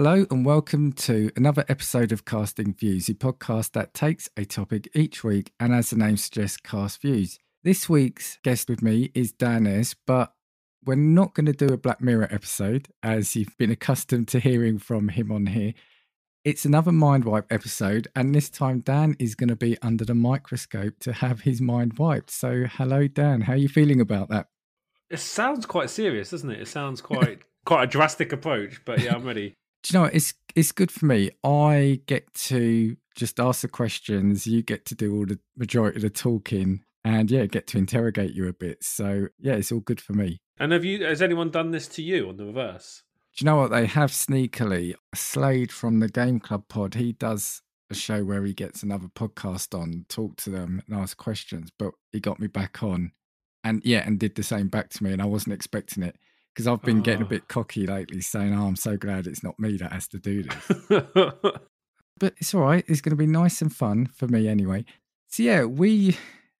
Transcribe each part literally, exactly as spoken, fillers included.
Hello and welcome to another episode of Casting Views, the podcast that takes a topic each week and, as the name suggests, cast views. This week's guest with me is Dan S, but we're not going to do a Black Mirror episode, as you've been accustomed to hearing from him on here. It's another mind wipe episode, and this time Dan is going to be under the microscope to have his mind wiped. So hello, Dan. How are you feeling about that? It sounds quite serious, doesn't it? It sounds quite quite a drastic approach, but yeah, I'm ready. Do you know, it's it's good for me. I get to just ask the questions. You get to do all the majority of the talking and, yeah, get to interrogate you a bit. So, yeah, it's all good for me. And have you? Has anyone done this to you on the reverse? Do you know what? They have sneakily. Slade from the Game Club pod, he does a show where he gets another podcast on, talk to them and ask questions. But he got me back on and, yeah, and did the same back to me. And I wasn't expecting it. Because I've been oh. getting a bit cocky lately, saying, oh, I'm so glad it's not me that has to do this. But it's all right. It's going to be nice and fun for me anyway. So, yeah, we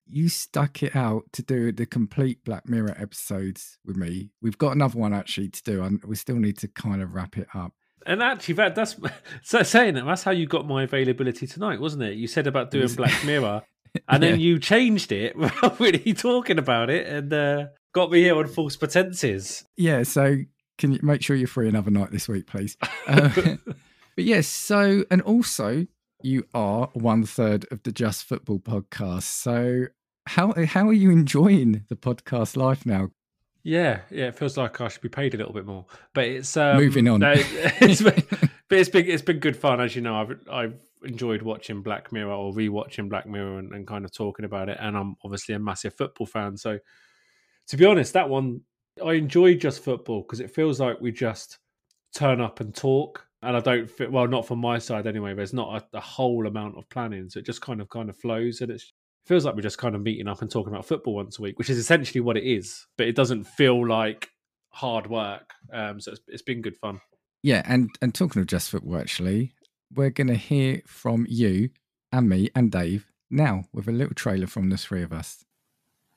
you stuck it out to do the complete Black Mirror episodes with me. We've got another one, actually, to do, and we still need to kind of wrap it up. And actually, that, that's so saying that, that's how you got my availability tonight, wasn't it? You said about doing Black Mirror, and yeah. then you changed it without really talking about it, and... Uh... got me here on false pretenses. Yeah, so can you make sure you're free another night this week, please? Uh, but yes, so, and also you are one third of the Just Football podcast. So how how are you enjoying the podcast life now? Yeah, yeah, it feels like I should be paid a little bit more. But it's um, moving on. No, it's, but it's been it's been good fun, as you know. I've I've enjoyed watching Black Mirror or rewatching Black Mirror and, and kind of talking about it. And I'm obviously a massive football fan, so. To be honest, that one, I enjoy Just Football because it feels like we just turn up and talk. And I don't feel, well, not from my side anyway, there's not a, a whole amount of planning. So it just kind of kind of flows. And it's, it feels like we're just kind of meeting up and talking about football once a week, which is essentially what it is. But it doesn't feel like hard work. Um, so it's, it's been good fun. Yeah. And, and talking of Just Football, actually, we're going to hear from you and me and Dave now with a little trailer from the three of us.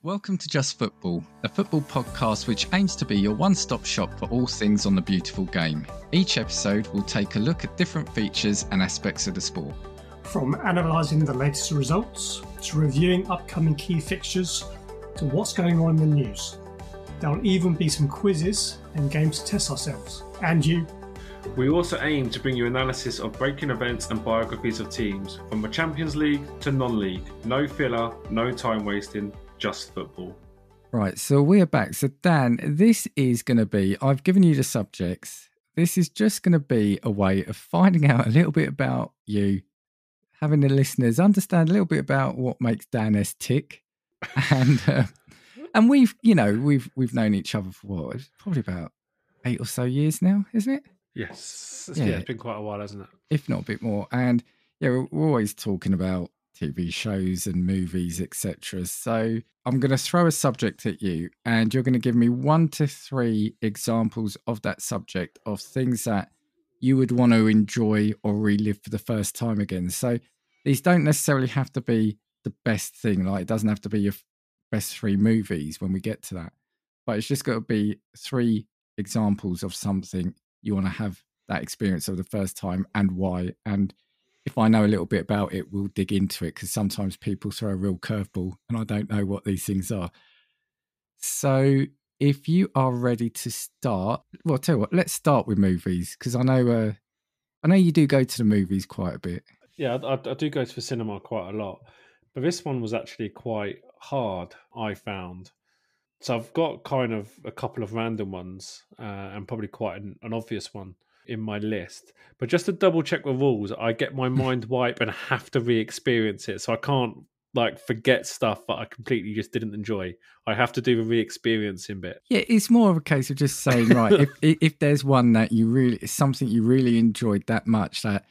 Welcome to Just Football, a football podcast which aims to be your one-stop shop for all things on the beautiful game. Each episode will take a look at different features and aspects of the sport. From analysing the latest results, to reviewing upcoming key fixtures, to what's going on in the news. There'll even be some quizzes and games to test ourselves, and you. We also aim to bring you analysis of breaking events and biographies of teams, from the Champions League to non-league. No filler, no time wasting. Just Football. Right, so we're back. So Dan, this is going to be, I've given you the subjects. This is just going to be a way of finding out a little bit about you, having the listeners understand a little bit about what makes Dan S tick. And uh, and we've, you know, we've we've known each other for what, probably about eight or so years now, isn't it? Yes. Yeah, yeah it's been quite a while, hasn't it? If not a bit more. And yeah, we're, we're always talking about T V shows and movies, et cetera. So I'm going to throw a subject at you and you're going to give me one to three examples of that subject, of things that you would want to enjoy or relive for the first time again. So these don't necessarily have to be the best thing. Like, it doesn't have to be your best three movies when we get to that. But it's just got to be three examples of something you want to have that experience of the first time and why. And if I know a little bit about it, we'll dig into it, because sometimes people throw a real curveball and I don't know what these things are. So if you are ready to start, well, I'll tell you what, let's start with movies, because I know uh, I know you do go to the movies quite a bit. Yeah, I, I do go to the cinema quite a lot. But this one was actually quite hard, I found. So I've got kind of a couple of random ones uh, and probably quite an, an obvious one in my list, but just to double check the rules, I get my mind wipe and have to re-experience it, so I can't like forget stuff that I completely just didn't enjoy. I have to do the re-experiencing bit. Yeah, it's more of a case of just saying, right, if if there's one that you really, it's something you really enjoyed that much that,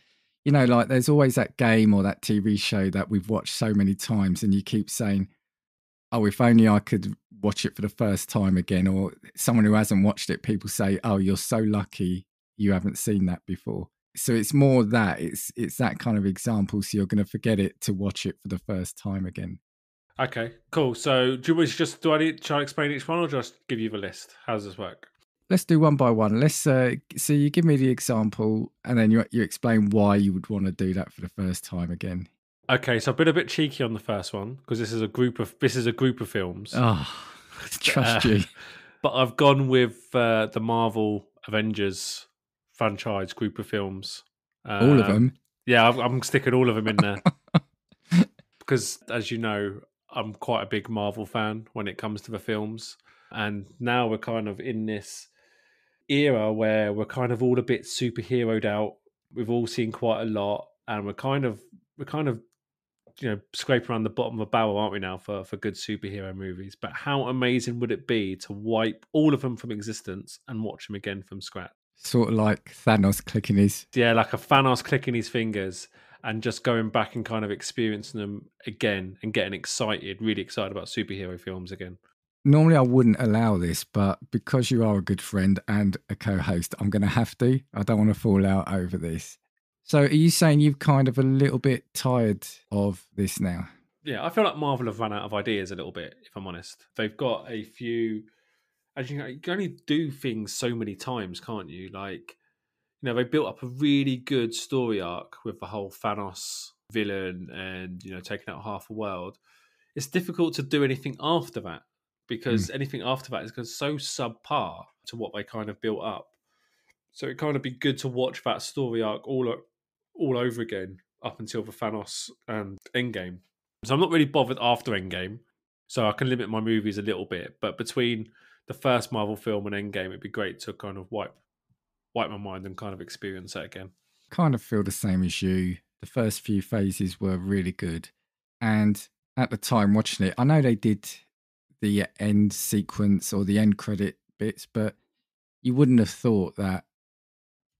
you know, like there's always that game or that T V show that we've watched so many times and you keep saying, oh, if only I could watch it for the first time again. Or someone who hasn't watched it, people say, oh, you're so lucky you haven't seen that before. So it's more that it's it's that kind of example. So you're going to forget it to watch it for the first time again. Okay, cool. So do you want to just do I need, try to explain each one, or just give you the list? How does this work? let's do one by one. Let's uh, so you give me the example, and then you you explain why you would want to do that for the first time again. Okay, so I've been a bit cheeky on the first one because this is a group of this is a group of films. Oh, trust uh, you. But I've gone with uh, the Marvel Avengers franchise group of films. Uh, all of them. Yeah, I'm, I'm sticking all of them in there because, as you know, I'm quite a big Marvel fan when it comes to the films, and now we're kind of in this era where we're kind of all a bit superheroed out. We've all seen quite a lot, and we're kind of we're kind of. you know, scrape around the bottom of a barrel, aren't we now, for, for good superhero movies? But how amazing would it be to wipe all of them from existence and watch them again from scratch? Sort of like Thanos clicking his... Yeah, like a Thanos clicking his fingers and just going back and kind of experiencing them again and getting excited, really excited about superhero films again. Normally I wouldn't allow this, but because you are a good friend and a co-host, I'm going to have to. I don't want to fall out over this. So are you saying you've kind of a little bit tired of this now? Yeah, I feel like Marvel have run out of ideas a little bit, if I'm honest. They've got a few... As you know, you can only do things so many times, can't you? Like, you know, they built up a really good story arc with the whole Thanos villain and, you know, taking out half the world. It's difficult to do anything after that because mm. anything after that is so subpar to what they kind of built up. So it'd kind of be good to watch that story arc all at all over again up until the Thanos and Endgame. So I'm not really bothered after Endgame, so I can limit my movies a little bit, but between the first Marvel film and Endgame, it'd be great to kind of wipe wipe my mind and kind of experience that again. Kind of feel the same as you. The first few phases were really good, and at the time watching it, I know they did the end sequence or the end credit bits, but you wouldn't have thought that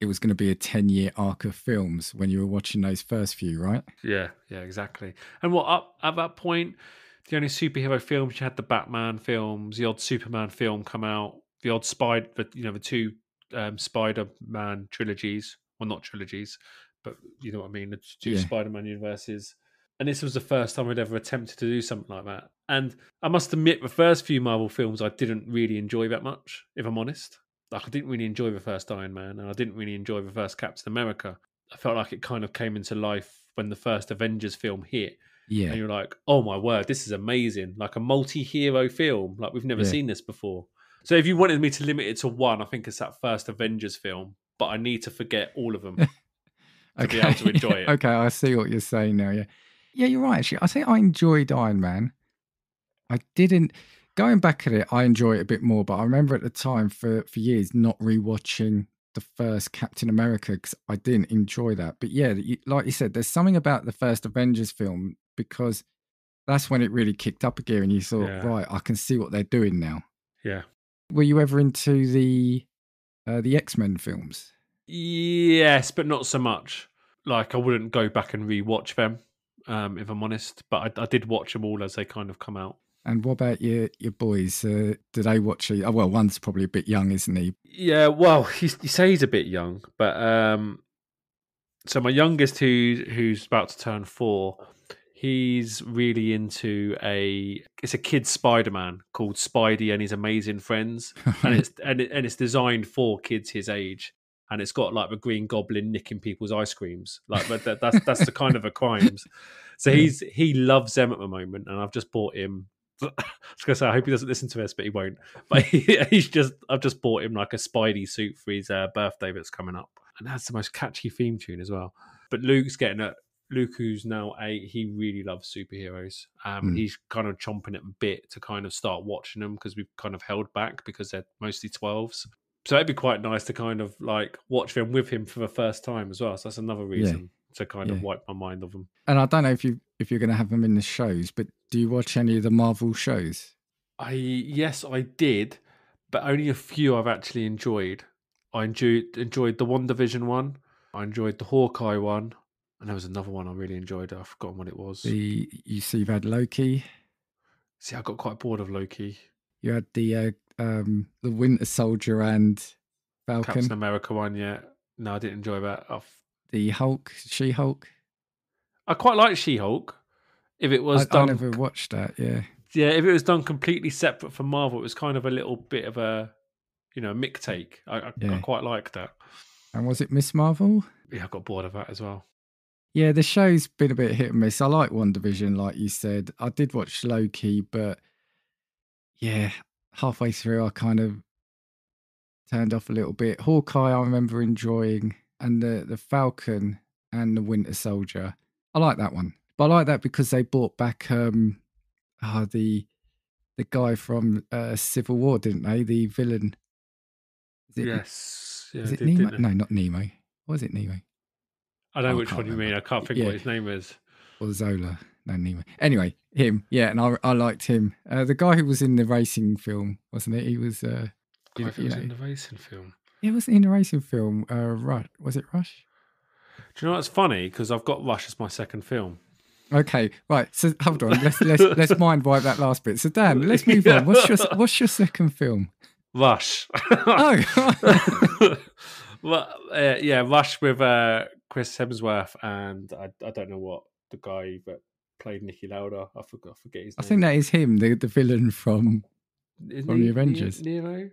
it was going to be a ten-year arc of films when you were watching those first few, right? Yeah, yeah, exactly. And what up at that point, the only superhero films you had, the Batman films, the odd Superman film come out, the odd Spider, you know, the two um, Spider-Man trilogies, well, not trilogies, but you know what I mean, the two yeah. Spider-Man universes. And this was the first time I'd ever attempted to do something like that. And I must admit, the first few Marvel films I didn't really enjoy that much, if I'm honest. Like, I didn't really enjoy the first Iron Man, and I didn't really enjoy the first Captain America. I felt like it kind of came into life when the first Avengers film hit. Yeah. And you're like, oh my word, this is amazing. Like a multi-hero film. Like, we've never yeah. seen this before. So if you wanted me to limit it to one, I think it's that first Avengers film, but I need to forget all of them to okay. be able to enjoy it. Okay, I see what you're saying now, yeah. Yeah, you're right, actually. I think I enjoyed Iron Man. I didn't... Going back at it, I enjoy it a bit more, but I remember at the time for, for years not rewatching the first Captain America because I didn't enjoy that. But yeah, like you said, there's something about the first Avengers film because that's when it really kicked up a gear and you thought, yeah. right, I can see what they're doing now. Yeah. Were you ever into the uh, the X-Men films? Yes, but not so much. Like, I wouldn't go back and rewatch them, um, if I'm honest. But I, I did watch them all as they kind of come out. And what about your your boys? Uh, do they watch it? Oh, well, one's probably a bit young, isn't he? Yeah, well, you say he's a bit young, but um, so my youngest, who who's about to turn four, he's really into a it's a kid's Spider-Man called Spidey and His Amazing Friends, and it's and, it, and it's designed for kids his age, and it's got like the Green Goblin nicking people's ice creams, like but that, that's that's the kind of a crimes. So he's he loves them at the moment, and I've just bought him. I was going to say, I hope he doesn't listen to this, but he won't. But he, he's just, I've just bought him like a Spidey suit for his uh, birthday that's coming up. And that's the most catchy theme tune as well. But Luke's getting it. Luke, who's now eight, he really loves superheroes. Um, mm. He's kind of chomping at a bit to kind of start watching them because we've kind of held back because they're mostly twelves. So it'd be quite nice to kind of like watch them with him for the first time as well. So that's another reason. Yeah. to kind yeah. of wipe my mind of them. And I don't know if you if you're going to have them in the shows, but do you watch any of the Marvel shows? I yes, I did, but only a few I've actually enjoyed. I enjoyed enjoyed the WandaVision one. I enjoyed the Hawkeye one, and there was another one I really enjoyed. I've forgotten what it was. The you see, you've had Loki. See, I got quite bored of Loki. You had the uh, um the Winter Soldier and Falcon. Captain America one, yeah. No, I didn't enjoy that. I've The Hulk, She-Hulk. I quite like She-Hulk. If it was I, done, I never watched that. Yeah, yeah. If it was done completely separate from Marvel, it was kind of a little bit of a you know, Mick take. I, I, yeah. I quite like that. And was it Miss Marvel? Yeah, I got bored of that as well. Yeah, the show's been a bit hit and miss. I like WandaVision, like you said. I did watch Loki, but yeah, halfway through I kind of turned off a little bit. Hawkeye I remember enjoying, and the, the Falcon and the Winter Soldier. I like that one. But I like that because they brought back um, oh, the the guy from uh, Civil War, didn't they? The villain. Is it, yes. Yeah, is it did, Nemo? No, not Nemo. Was it Nemo? I know oh, which I one remember. you mean. I can't think yeah. what his name is. Or Zola. No, Nemo. Anyway, him. Yeah, and I, I liked him. Uh, the guy who was in the racing film, wasn't it? He was... Uh, I think he was know. in the racing film. Yeah, wasn't he in the racing film? Uh, Rush. Was it Rush? Do you know what's funny? Because I've got Rush as my second film. Okay, right. So hold on. Let's let's let's mind wipe that last bit. So Dan, let's move on. What's your what's your second film? Rush. Oh, well, uh, yeah, Rush with uh, Chris Hemsworth and I, I don't know what the guy that played Nicky Lauda. I forgot. I forget his name. I think that is him, the the villain from Isn't from he, the Avengers. Ne- Nero.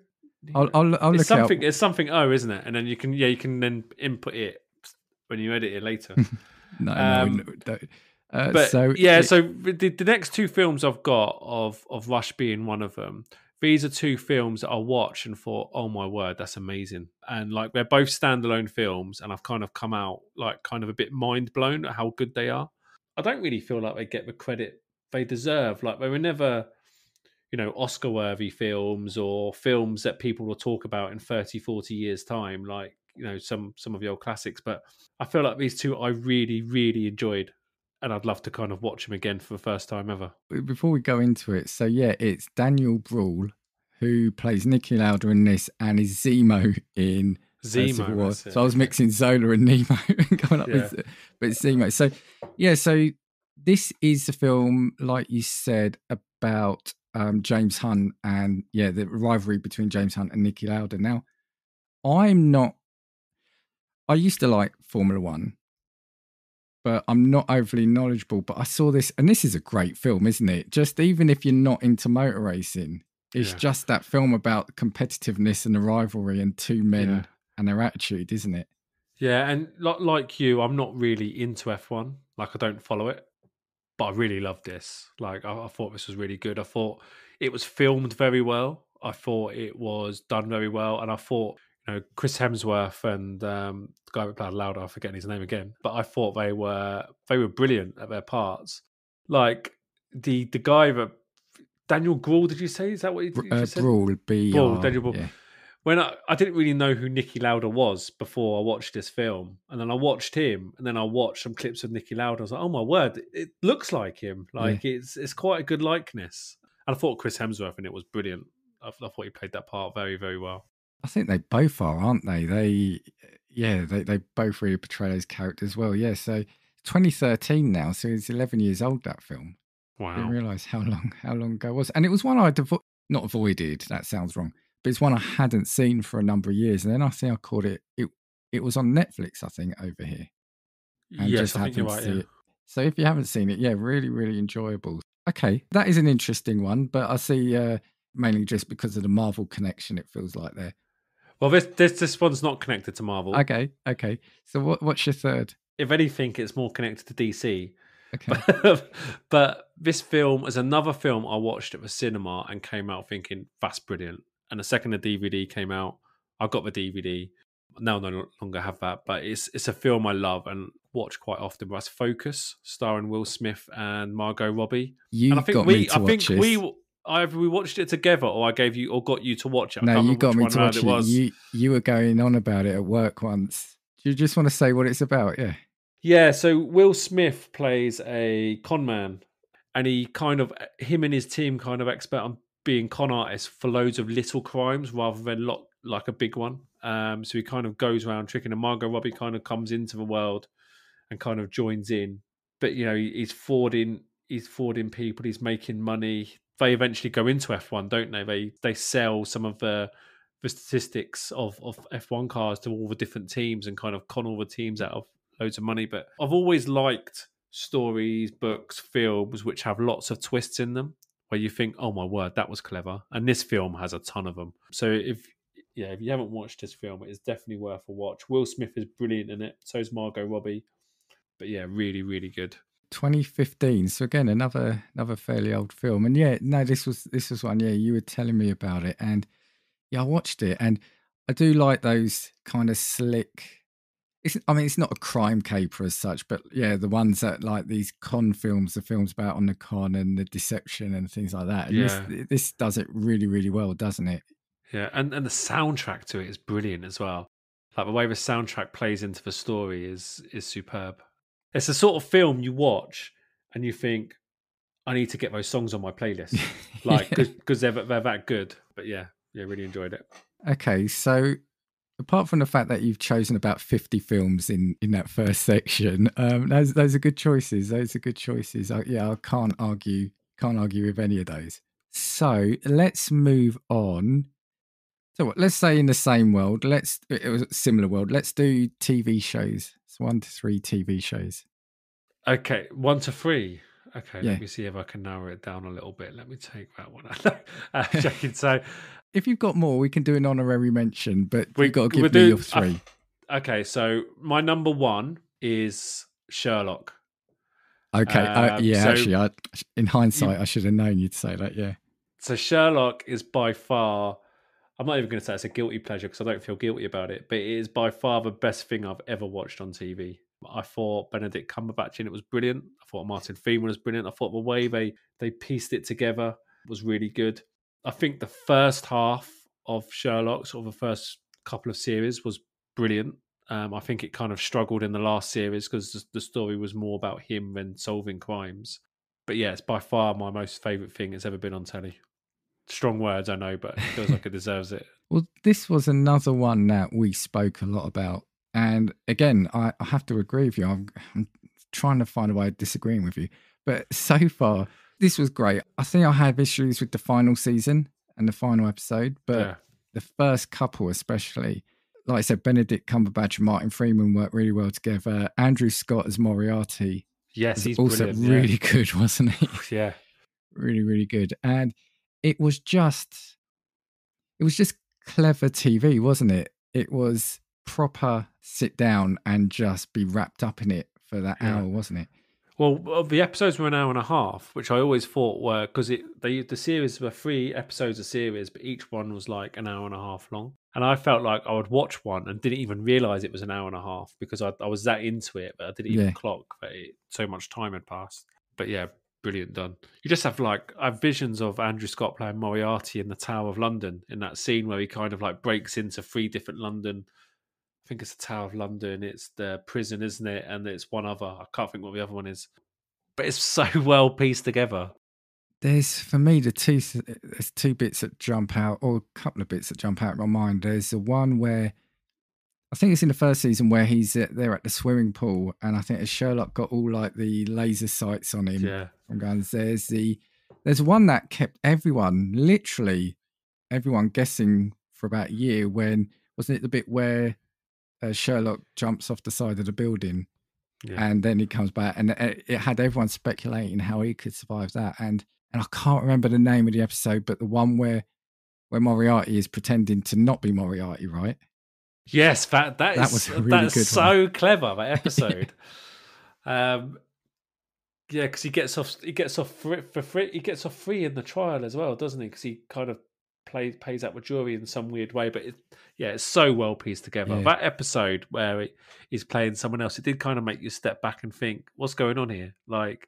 I'll I'll, I'll look it's something, it up. It's something O, isn't it? And then you can yeah you can then input it when you edit it later. no, um, no, no, no. Uh, but so yeah, it, so the, the next two films I've got of of Rush being one of them. These are two films that I watched and thought, oh my word, that's amazing. And like they're both standalone films, and I've kind of come out like kind of a bit mind blown at how good they are. I don't really feel like they get the credit they deserve. Like they were never, you know, Oscar worthy films or films that people will talk about in thirty, forty years time. Like, you know, some some of the old classics, but I feel like these two I really, really enjoyed. And I'd love to kind of watch him again for the first time ever. Before we go into it, so yeah, it's Daniel Bruhl who plays Nicky Lauda in this and is Zemo in Zemo. Uh, War. It, so I was mixing Zola and Nemo and coming up yeah. with but it's Zemo. So yeah, so this is the film, like you said, about um, James Hunt and yeah, the rivalry between James Hunt and Nicky Lauda. Now, I'm not. I used to like Formula One. But I'm not overly knowledgeable, but I saw this, and this is a great film, isn't it? Just even if you're not into motor racing, it's yeah. just that film about competitiveness and the rivalry and two men yeah. and their attitude, isn't it? Yeah, and like you, I'm not really into F one. Like, I don't follow it, but I really loved this. Like, I, I thought this was really good. I thought it was filmed very well. I thought it was done very well, and I thought... know, Chris Hemsworth and um, the guy that played Lauda, I'm forgetting his name again, but I thought they were they were brilliant at their parts. Like the the guy that Daniel Bruhl, did you say? Is that what you, you uh, said? Bruhl, B. Bruhl, Daniel Bruhl. Yeah. When I, I didn't really know who Nicky Lauda was before I watched this film, and then I watched him, and then I watched some clips of Nicky Lauda. I was like, oh my word, it looks like him. Like yeah. it's it's quite a good likeness. And I thought Chris Hemsworth, and it was brilliant. I, I thought he played that part very, very well. I think they both are, aren't they? They, yeah, they, they both really portray those characters well. Yeah, so twenty thirteen now, so it's eleven years old, that film. Wow. I didn't realise how long, how long ago it was. And it was one I, devo- not avoided, that sounds wrong, but it's one I hadn't seen for a number of years. And then I think I caught it, it, it was on Netflix, I think, over here. And yes, just I think you're right, yeah. It. So if you haven't seen it, yeah, really, really enjoyable. Okay, that is an interesting one, but I see uh, mainly just because of the Marvel connection, it feels like there. Well, this, this this one's not connected to Marvel. Okay, okay. So what what's your third? If anything, it's more connected to D C. Okay. But, but this film is another film I watched at the cinema and came out thinking, that's brilliant. And the second the D V D came out, I got the D V D. Now I no longer have that, but it's it's a film I love and watch quite often. But that's Focus, starring Will Smith and Margot Robbie. You and I think got we, me to I watch think this. we. Either we watched it together or I gave you or got you to watch it. I no, you got me to watch it. it you, you were going on about it at work once. Do you just want to say what it's about? Yeah. Yeah. So Will Smith plays a con man, and he kind of, him and his team kind of expert on being con artists for loads of little crimes rather than lot, like a big one. Um, so he kind of goes around tricking, and Margot Robbie kind of comes into the world and kind of joins in. But, you know, he, he's frauding, he's frauding people, he's making money. They eventually go into F one, don't they? They they sell some of the, the statistics of, of F one cars to all the different teams and kind of con all the teams out of loads of money. But I've always liked stories, books, films, which have lots of twists in them where you think, oh my word, that was clever. And this film has a ton of them. So if yeah, if you haven't watched this film, it's definitely worth a watch. Will Smith is brilliant in it. So is Margot Robbie. But yeah, really, really good. twenty fifteen. So again, another another fairly old film. And yeah, no, this was this was one. Yeah, you were telling me about it, and yeah, I watched it, and I do like those kind of slick. It's, I mean, it's not a crime caper as such, but yeah, the ones that like these con films, the films about on the con and the deception and things like that. And yeah, this, this does it really, really well, doesn't it? Yeah, and and the soundtrack to it is brilliant as well. Like the way the soundtrack plays into the story is is superb. It's the sort of film you watch and you think, I need to get those songs on my playlist, like because they're they're that good. But yeah, yeah, really enjoyed it. Okay, so apart from the fact that you've chosen about fifty films in, in that first section, um, those those are good choices. Those are good choices. I, yeah, I can't argue can't argue with any of those. So let's move on. So what, let's say in the same world, let's it was a similar world. Let's do T V shows. So one to three T V shows. Okay, one to three. Okay, yeah. Let me see if I can narrow it down a little bit. Let me take that one. uh, Jackie, so if you've got more, we can do an honorary mention, but we, we've got to give we'll me do, your three. Uh, okay, so my number one is Sherlock. Okay, um, uh, yeah, so actually, I, in hindsight, you, I should have known you'd say that, yeah. So Sherlock is by far... I'm not even going to say it's a guilty pleasure because I don't feel guilty about it, but it is by far the best thing I've ever watched on T V. I thought Benedict Cumberbatch in it was brilliant. I thought Martin Freeman was brilliant. I thought the way they, they pieced it together was really good. I think the first half of Sherlock, sort of the first couple of series, was brilliant. Um, I think it kind of struggled in the last series because the story was more about him than solving crimes. But yeah, it's by far my most favourite thing that's ever been on telly. Strong words, I know, but it feels like it deserves it. Well, this was another one that we spoke a lot about. And again, I, I have to agree with you. I'm, I'm trying to find a way of disagreeing with you. But so far, this was great. I think I have issues with the final season and the final episode, but yeah, the first couple especially. Like I said, Benedict Cumberbatch and Martin Freeman worked really well together. Andrew Scott as Moriarty. Yes, he's also brilliant, really yeah. good, wasn't he? Yeah. Really, really good. And it was just, it was just clever T V, wasn't it? It was proper sit down and just be wrapped up in it for that yeah. hour, wasn't it? Well, the episodes were an hour and a half, which I always thought were, because it they, the series were three episodes a series, but each one was like an hour and a half long. And I felt like I would watch one and didn't even realise it was an hour and a half because I, I was that into it, but I didn't even yeah. clock that it, so much time had passed. But yeah, brilliant done. You just have like I have visions of Andrew Scott playing Moriarty in the Tower of London in that scene where he kind of like breaks into three different London. I think it's the Tower of London, it's the prison, isn't it? And it's one other. I can't think what the other one is. But it's so well pieced together. There's, for me, the two, there's two bits that jump out, or a couple of bits that jump out in my mind. There's the one where, I think it's in the first season, where he's at, there at the swimming pool, and I think Sherlock got all like the laser sights on him. Yeah. From guns. There's, the, there's one that kept everyone, literally everyone guessing for about a year when, wasn't it the bit where Uh, Sherlock jumps off the side of the building yeah. and then he comes back, and it, it had everyone speculating how he could survive that. And and I can't remember the name of the episode, but the one where where Moriarty is pretending to not be Moriarty, right? Yes, that that, that is was a really that's good so one. Clever that episode. um, yeah, because he gets off he gets off for, for free he gets off free in the trial as well, doesn't he? Because he kind of Plays, plays out with jury in some weird way, but it, yeah, it's so well pieced together. Yeah. That episode where it is playing someone else, it did kind of make you step back and think, "What's going on here?" Like,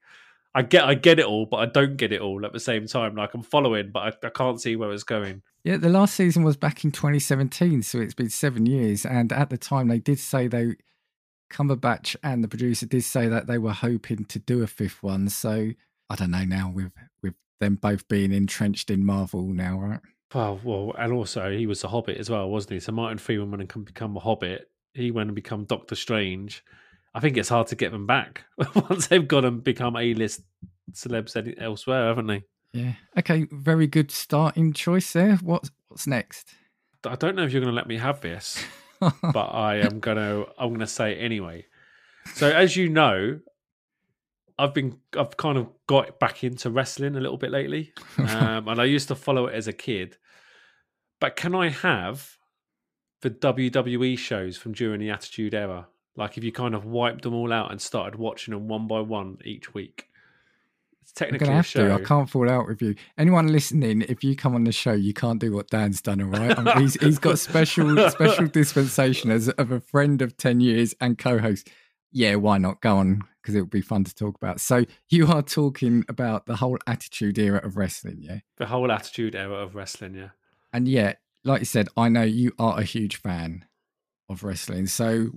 I get, I get it all, but I don't get it all at the same time. Like, I'm following, but I, I can't see where it's going. Yeah, the last season was back in twenty seventeen, so it's been seven years. And at the time, they did say they, Cumberbatch and the producer did say that they were hoping to do a fifth one. So I don't know now with with them both being entrenched in Marvel now, right? Well, well, and also he was a Hobbit as well, wasn't he? So Martin Freeman went and become a Hobbit. He went and become Doctor Strange. I think it's hard to get them back once they've gone and become A-list celebs elsewhere, haven't they? Yeah. Okay, very good starting choice there. What, what's next? I don't know if you're going to let me have this, but I am going to. I'm going to say it anyway. So as you know, I've been, I've kind of got back into wrestling a little bit lately, um, and I used to follow it as a kid. But can I have for W W E shows from during the Attitude Era. Like if you kind of wiped them all out and started watching them one by one each week. It's technically a show. To. I can't fall out with you. Anyone listening, if you come on the show, you can't do what Dan's done, all right? I mean, he's, he's got special special dispensation as of a friend of ten years and co-host. Yeah, why not? Go on, because it would be fun to talk about. So you are talking about the whole Attitude Era of wrestling, yeah? The whole Attitude Era of wrestling, yeah. And yeah, like you said, I know you are a huge fan of wrestling. So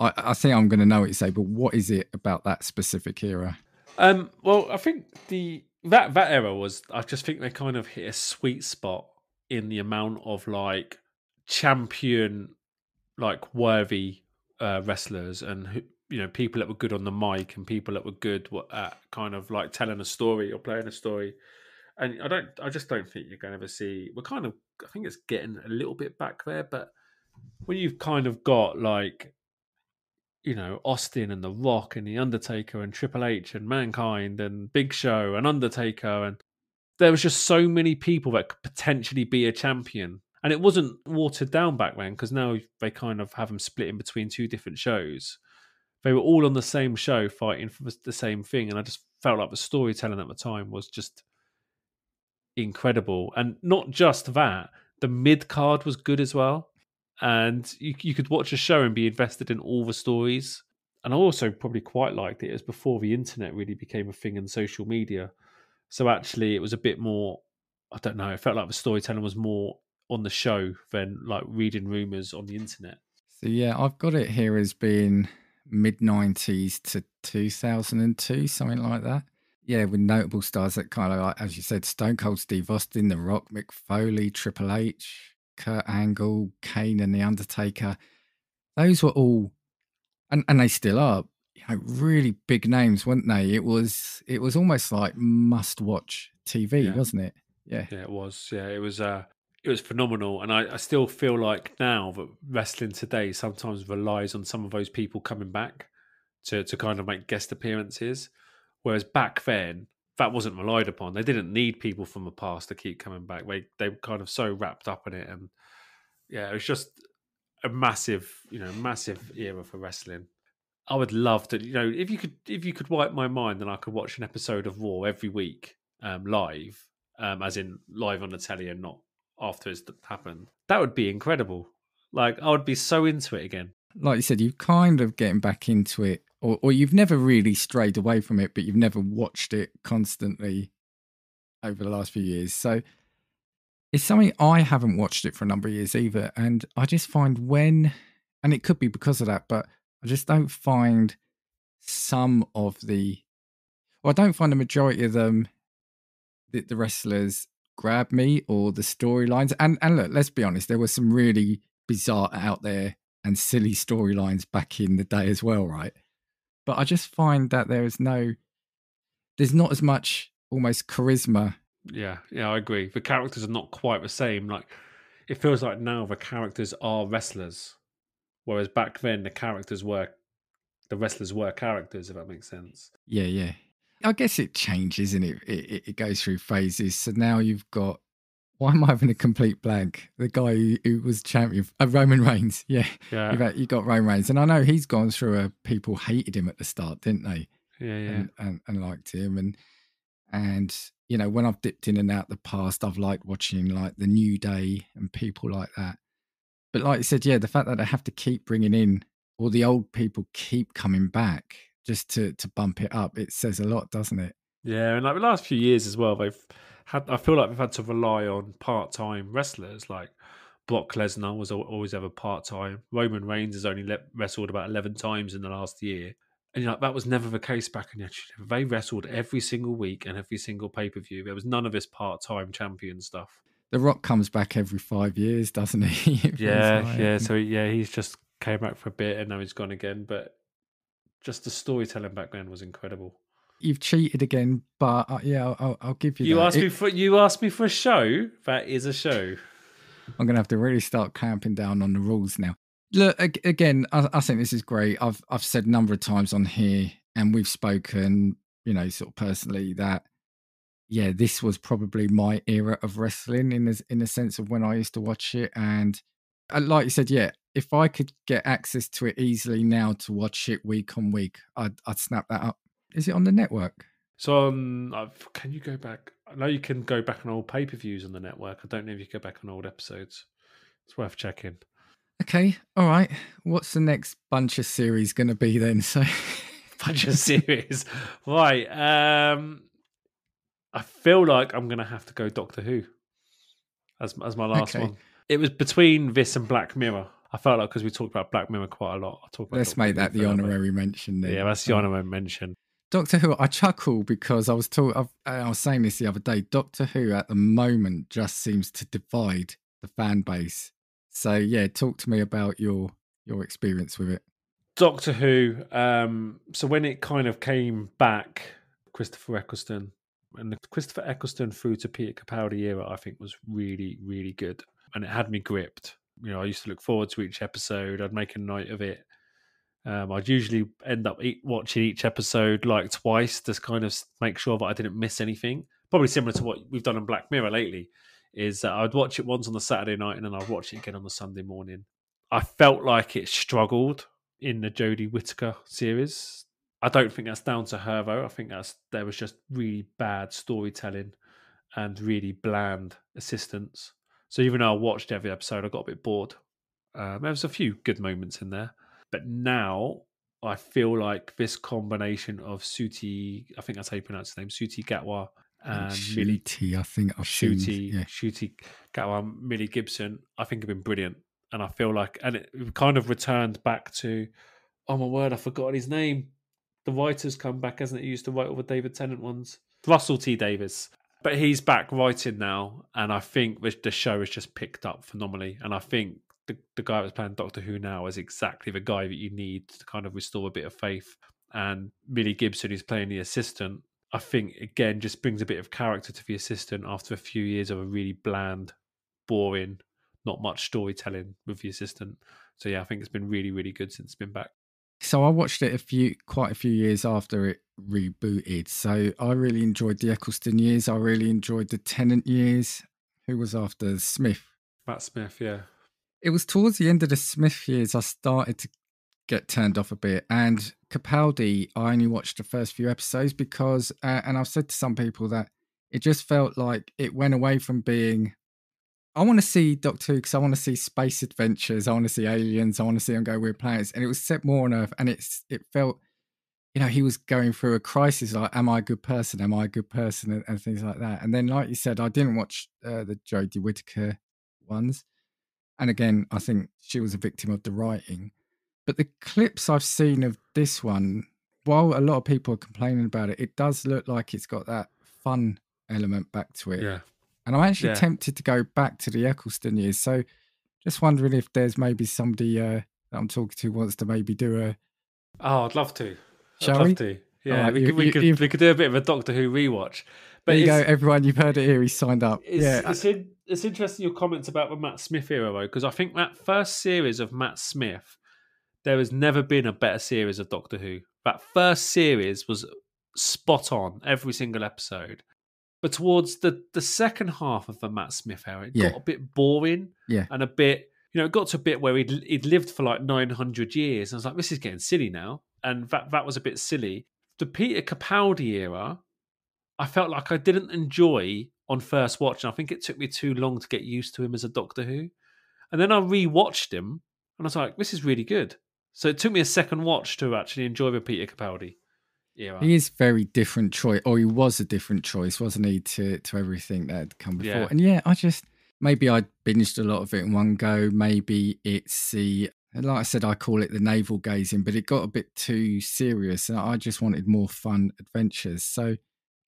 I, I think I'm going to know what you say, but what is it about that specific era? Um, well, I think the that, that era was, I just think they kind of hit a sweet spot in the amount of like champion, like worthy uh, wrestlers and, you know, people that were good on the mic and people that were good at kind of like telling a story or playing a story. And I don't, I just don't think you're going to ever see, we're kind of, I think it's getting a little bit back there, but when you've kind of got like, you know, Austin and The Rock and The Undertaker and Triple H and Mankind and Big Show and Undertaker, and there was just so many people that could potentially be a champion. And it wasn't watered down back then, because now they kind of have them split in between two different shows. They were all on the same show fighting for the same thing, and I just felt like the storytelling at the time was just incredible. And not just that, the mid-card was good as well. And you, you could watch a show and be invested in all the stories. And I also probably quite liked it. It was before the internet really became a thing in social media. So actually it was a bit more, I don't know, it felt like the storytelling was more on the show than like reading rumours on the internet. So yeah, I've got it here as being mid nineties to two thousand two, something like that. Yeah, with notable stars that kind of, like, as you said, Stone Cold Steve Austin, The Rock, Mick Foley, Triple H, Kurt Angle, Kane and The Undertaker. Those were all, and, and they still are, you know, really big names, weren't they? It was it was almost like must-watch T V, yeah. Wasn't it? Yeah, yeah, it was. Yeah, it was. Uh, it was phenomenal, and I, I still feel like now that wrestling today sometimes relies on some of those people coming back to to kind of make guest appearances. Whereas back then, that wasn't relied upon. They didn't need people from the past to keep coming back. They they were kind of so wrapped up in it, and yeah, it was just a massive, you know, massive era for wrestling. I would love to, you know, if you could, if you could wipe my mind, then I could watch an episode of Raw every week, um, live, um, as in live on the telly and not after it's happened. That would be incredible. Like I would be so into it again. Like you said, you're kind of getting back into it. Or, or you've never really strayed away from it, but you've never watched it constantly over the last few years. So it's something I haven't watched it for a number of years either. And I just find when, and it could be because of that, but I just don't find some of the, or I don't find the majority of them, the, the wrestlers grab me or the storylines. And, and look, let's be honest, there were some really bizarre out there and silly storylines back in the day as well, right? But I just find that there is no, there's not as much almost charisma. Yeah, yeah, I agree. The characters are not quite the same. Like, it feels like now the characters are wrestlers, whereas back then the characters were, the wrestlers were characters, if that makes sense. Yeah, yeah. I guess it changes and it it, it goes through phases. So now you've got, why am I having a complete blank? The guy who, who was champion, uh, Roman Reigns. Yeah, yeah. You've got, you got Roman Reigns. And I know he's gone through a, people hated him at the start, didn't they? Yeah, yeah. And, and, and liked him. And, and, you know, when I've dipped in and out the past, I've liked watching like The New Day and people like that. But like you said, yeah, the fact that they have to keep bringing in, or the old people keep coming back just to, to bump it up, it says a lot, doesn't it? Yeah, and like the last few years as well, they've, I feel like we've had to rely on part-time wrestlers. Like Brock Lesnar was always ever part-time. Roman Reigns has only le- wrestled about eleven times in the last year. And you're like, that was never the case back in the actual. They wrestled every single week and every single pay-per-view. There was none of this part-time champion stuff. The Rock comes back every five years, doesn't he? yeah, like. yeah. So, yeah, he's just came back for a bit and now he's gone again. But just the storytelling back then was incredible. You've cheated again, but uh, yeah, I'll, I'll give you. You that. asked it, me for you asked me for a show. That is a show. I'm gonna have to really start clamping down on the rules now. Look, again, I, I think this is great. I've I've said a number of times on here, and we've spoken, you know, sort of personally that, yeah, this was probably my era of wrestling in the, in the sense of when I used to watch it, and like you said, yeah, if I could get access to it easily now to watch it week on week, I'd, I'd snap that up. Is it on the network? So um, I've, can you go back? I know you can go back on old pay-per-views on the network. I don't know if you go back on old episodes. It's worth checking. Okay, all right. What's the next bunch of series going to be then? So, bunch of series. Right. Um, I feel like I'm going to have to go Doctor Who as as my last okay. one. It was between this and Black Mirror. I felt like because we talked about Black Mirror quite a lot. I talked about Let's Doctor make that Who the honorary mention then. Yeah, that's the honorary mention. Doctor Who, I chuckle because I was talk- I've, I was saying this the other day. Doctor Who at the moment just seems to divide the fan base. So yeah, talk to me about your your experience with it. Doctor Who. Um, so when it kind of came back, Christopher Eccleston and the Christopher Eccleston through to Peter Capaldi era, I think was really really good, and it had me gripped. You know, I used to look forward to each episode. I'd make a night of it. Um, I'd usually end up eat, watching each episode like twice to kind of make sure that I didn't miss anything. Probably similar to what we've done on Black Mirror lately, is that I'd watch it once on the Saturday night and then I'd watch it again on the Sunday morning. I felt like it struggled in the Jodie Whittaker series. I don't think that's down to her, though. I think that's there was just really bad storytelling and really bland assistance. So even though I watched every episode, I got a bit bored. Um, there was a few good moments in there. But now I feel like this combination of Ncuti, I think that's how you pronounce his name, Ncuti Gatwa and Ncuti, I think I've Ncuti, seen, yeah. Ncuti Gatwa, Millie Gibson, I think have been brilliant. And I feel like, and it kind of returned back to, oh my word, I forgot his name. The writer's come back, hasn't it? He used to write all the David Tennant ones. Russell T Davies. But he's back writing now. And I think the show has just picked up phenomenally. And I think The, the guy that's playing Doctor Who now is exactly the guy that you need to kind of restore a bit of faith. And Millie Gibson, who's playing the assistant, I think, again, just brings a bit of character to the assistant after a few years of a really bland, boring, not much storytelling with the assistant. So, yeah, I think it's been really, really good since it's been back. So I watched it a few, quite a few years after it rebooted. So I really enjoyed the Eccleston years. I really enjoyed the Tennant years. Who was after Smith? Matt Smith, yeah. It was towards the end of the Smith years I started to get turned off a bit. And Capaldi, I only watched the first few episodes because, uh, and I've said to some people that it just felt like it went away from being, I want to see Doctor Who because I want to see space adventures, I want to see aliens, I want to see them go weird planets. And it was set more on Earth, and it's it felt, you know, he was going through a crisis, like, am I a good person? Am I a good person? And, and things like that. And then, like you said, I didn't watch uh, the Jodie Whittaker ones. And again, I think she was a victim of the writing. But the clips I've seen of this one, while a lot of people are complaining about it, it does look like it's got that fun element back to it. Yeah. And I'm actually yeah. tempted to go back to the Eccleston years. So just wondering if there's maybe somebody uh, that I'm talking to wants to maybe do a... Oh, I'd love to. Shall I'd love we? to. Yeah, right, we, you, could, we, you, could, you, we could do a bit of a Doctor Who rewatch. But there you go, everyone, you've heard it here, he's signed up. It's, yeah. It's in, it's interesting your comments about the Matt Smith era, though, because I think that first series of Matt Smith, there has never been a better series of Doctor Who. That first series was spot on, every single episode. But towards the, the second half of the Matt Smith era, it yeah. got a bit boring yeah. and a bit, you know, it got to a bit where he'd, he'd lived for like nine hundred years. And I was like, this is getting silly now. And that, that was a bit silly. The Peter Capaldi era, I felt like I didn't enjoy on first watch. And I think it took me too long to get used to him as a Doctor Who. And then I rewatched him and I was like, this is really good. So it took me a second watch to actually enjoy the Peter Capaldi era. He is very different choice, or he was a different choice, wasn't he, to, to everything that had come before. Yeah. And yeah, I just, maybe I binged a lot of it in one go. Maybe it's the... And like I said, I call it the navel gazing, but it got a bit too serious and I just wanted more fun adventures. So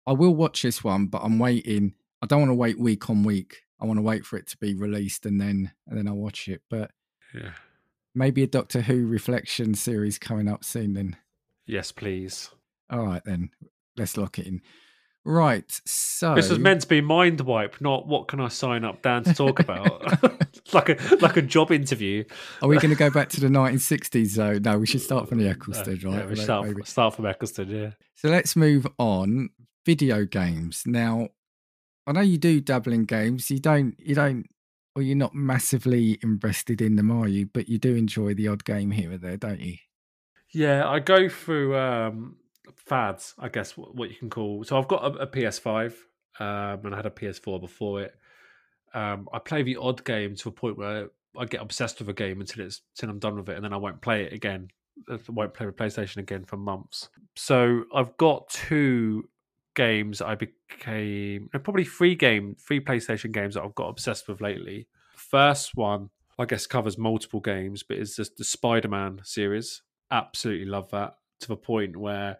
I will watch this one, but I'm waiting. I don't want to wait week on week. I want to wait for it to be released and then and then I'll watch it. But yeah. Maybe a Doctor Who reflection series coming up soon then. Yes, please. All right, then. Let's lock it in. Right, so... This was meant to be Mind Wipe, not what can I sign up Dan to talk about. like a like a job interview. Are we going to go back to the nineteen sixties though? No, we should start from the Eccleston, no, right? Yeah, we should start, start from Eccleston, yeah. So let's move on. Video games. Now, I know you do dabble in games. You don't... You don't. or you're not massively invested in them, are you? But you do enjoy the odd game here or there, don't you? Yeah, I go through um, fads, I guess, what you can call. So I've got a, a P S five, um, and I had a P S four before it. Um, I play the odd game to a point where I get obsessed with a game until it's until I'm done with it, and then I won't play it again. I won't play with PlayStation again for months. So I've got two games I became, no, probably three game, three PlayStation games that I've got obsessed with lately. First one, I guess, covers multiple games, but it's just the Spider-Man series. Absolutely love that, to the point where,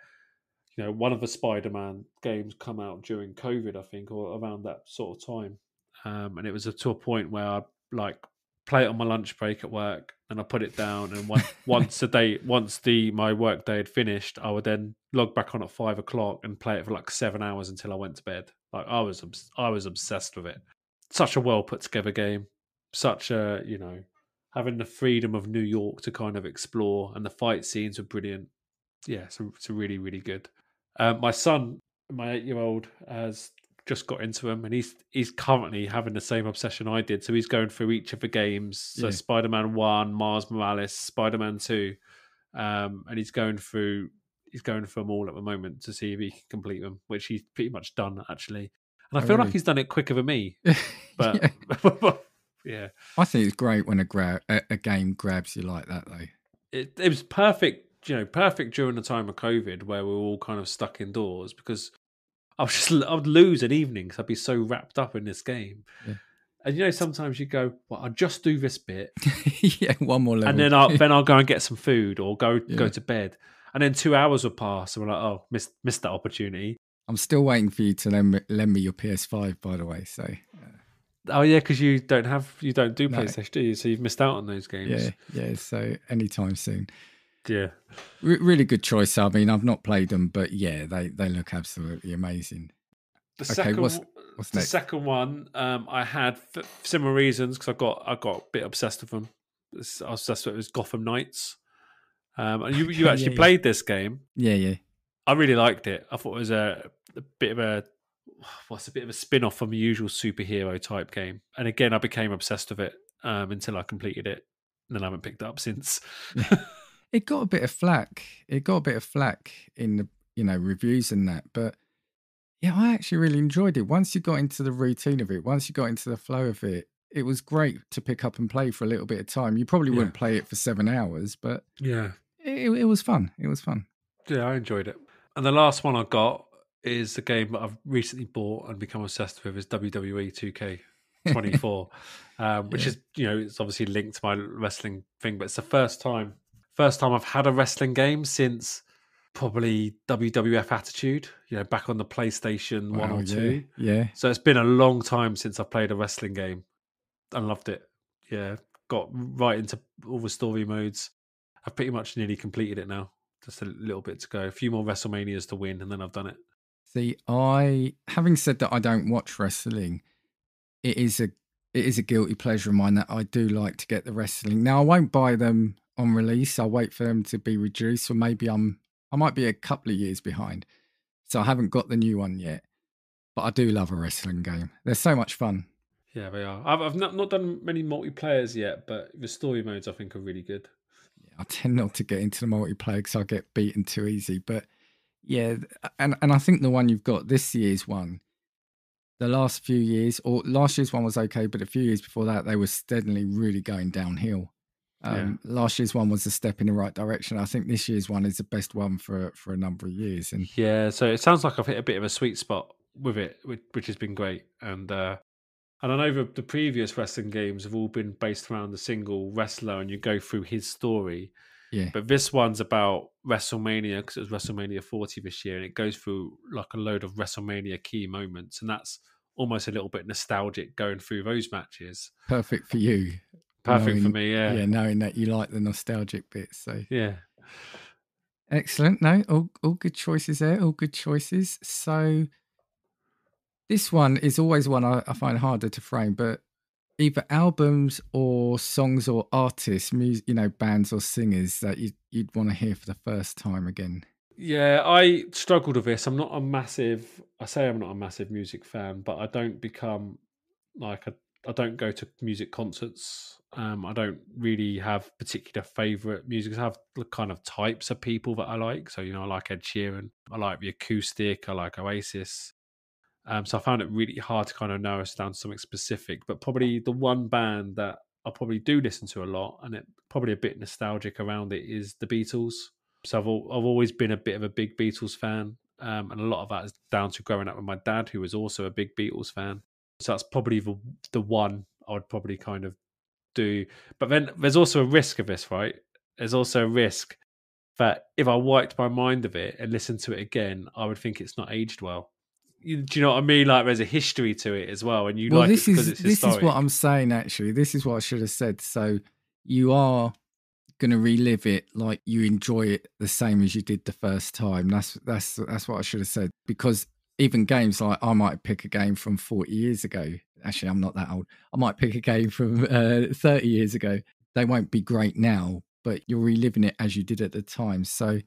you know, one of the Spider-Man games come out during COVID, I think, or around that sort of time. Um, and it was a, to a point where I like play it on my lunch break at work, and I put it down. And one, once a day, once the my work day had finished, I would then log back on at five o'clock and play it for like seven hours until I went to bed. Like I was, I was obsessed with it. Such a well put together game. Such a, you know, having the freedom of New York to kind of explore, and the fight scenes were brilliant. Yeah, so it's, it's really, really good. Um, my son, my eight-year-old, has just got into him, and he's he's currently having the same obsession I did. So he's going through each of the games. So yeah. Spider-Man one, Miles Morales, Spider-Man two, um, and he's going through he's going through them all at the moment to see if he can complete them, which he's pretty much done actually. And I oh, feel really? like he's done it quicker than me. But yeah. yeah, I think it's great when a gra- a, a game grabs you like that, though. It it was perfect, you know, perfect during the time of COVID where we were all kind of stuck indoors, because I would just, I'd lose an evening because I'd be so wrapped up in this game. Yeah. And you know, sometimes you go, well, I'll just do this bit. yeah, one more level. And then I'll, then I'll go and get some food or go yeah. go to bed. And then two hours will pass and we're like, oh, missed, missed that opportunity. I'm still waiting for you to lend, lend me your P S five, by the way. So, oh yeah, because you don't have, you don't do no. PlayStation, do you? So you've missed out on those games. Yeah, yeah. So anytime soon. Yeah, Re- really good choice. I mean, I've not played them, but yeah, they, they look absolutely amazing. The okay, second, what's, what's the next? second one, um, I had for similar reasons because I got I got a bit obsessed with them. I was obsessed with it, it was Gotham Knights, um, and you okay, you actually yeah, played yeah. this game. Yeah, yeah. I really liked it. I thought it was a, a bit of a what's well, a bit of a spin off from the usual superhero type game. And again, I became obsessed with it um, until I completed it, and then I haven't picked it up since. It got a bit of flack. It got a bit of flack in the, you know, reviews and that. But yeah, I actually really enjoyed it. Once you got into the routine of it, once you got into the flow of it, it was great to pick up and play for a little bit of time. You probably yeah. wouldn't play it for seven hours, but yeah, it, it was fun. It was fun. Yeah, I enjoyed it. And the last one I got is the game that I've recently bought and become obsessed with is W W E two K twenty-four, um, which yeah. is, you know, it's obviously linked to my wrestling thing, but it's the first time. First time I've had a wrestling game since probably W W F Attitude, you know, back on the PlayStation wow, one or yeah, two. Yeah. So it's been a long time since I've played a wrestling game. I loved it. Yeah. Got right into all the story modes. I've pretty much nearly completed it now. Just a little bit to go. A few more WrestleManias to win, and then I've done it. See, I, having said that I don't watch wrestling, it is a it is a guilty pleasure of mine that I do like to get the wrestling. Now, I won't buy them on release. I'll wait for them to be reduced, or maybe I'm I might be a couple of years behind, so I haven't got the new one yet. But I do love a wrestling game. They're so much fun. Yeah, they are. I've, I've not, not done many multiplayers yet, but the story modes I think are really good. Yeah, I tend not to get into the multiplayer because I get beaten too easy. But yeah, and and I think the one you've got this year's one, the last few years, or last year's one was okay, but a few years before that they were steadily really going downhill. Um, yeah. Last year's one was a step in the right direction. I think this year's one is the best one for for a number of years. And yeah, so it sounds like I've hit a bit of a sweet spot with it, which, which has been great. And uh, and I know the, the previous wrestling games have all been based around a single wrestler, and you go through his story. Yeah. But this one's about WrestleMania, because it was WrestleMania forty this year, and it goes through like a load of WrestleMania key moments, and that's almost a little bit nostalgic going through those matches. Perfect for you. Perfect knowing, for me, yeah. Yeah, knowing that you like the nostalgic bits. So yeah. Excellent. No, all, all good choices there, all good choices. So this one is always one I, I find harder to frame, but either albums or songs or artists, music, you know, bands or singers that you'd, you'd want to hear for the first time again. Yeah, I struggled with this. I'm not a massive, I say I'm not a massive music fan, but I don't become like a I don't go to music concerts. Um, I don't really have particular favourite music. I have the kind of types of people that I like. So, you know, I like Ed Sheeran. I like the acoustic. I like Oasis. Um, so I found it really hard to kind of narrow us down to something specific. But probably the one band that I probably do listen to a lot, and it probably a bit nostalgic around it, is the Beatles. So I've, al I've always been a bit of a big Beatles fan. Um, and a lot of that is down to growing up with my dad, who was also a big Beatles fan. So that's probably the, the one I would probably kind of do. But then there's also a risk of this, right? There's also a risk that if I wiped my mind of it and listened to it again, I would think it's not aged well. You, do you know what I mean? Like, there's a history to it as well. And you well, like this it because is, it's historic. This is what I'm saying, actually. This is what I should have said. So you are going to relive it like you enjoy it the same as you did the first time. That's, that's, that's what I should have said. Because even games, like I might pick a game from forty years ago. Actually, I'm not that old. I might pick a game from uh, thirty years ago. They won't be great now, but you're reliving it as you did at the time. So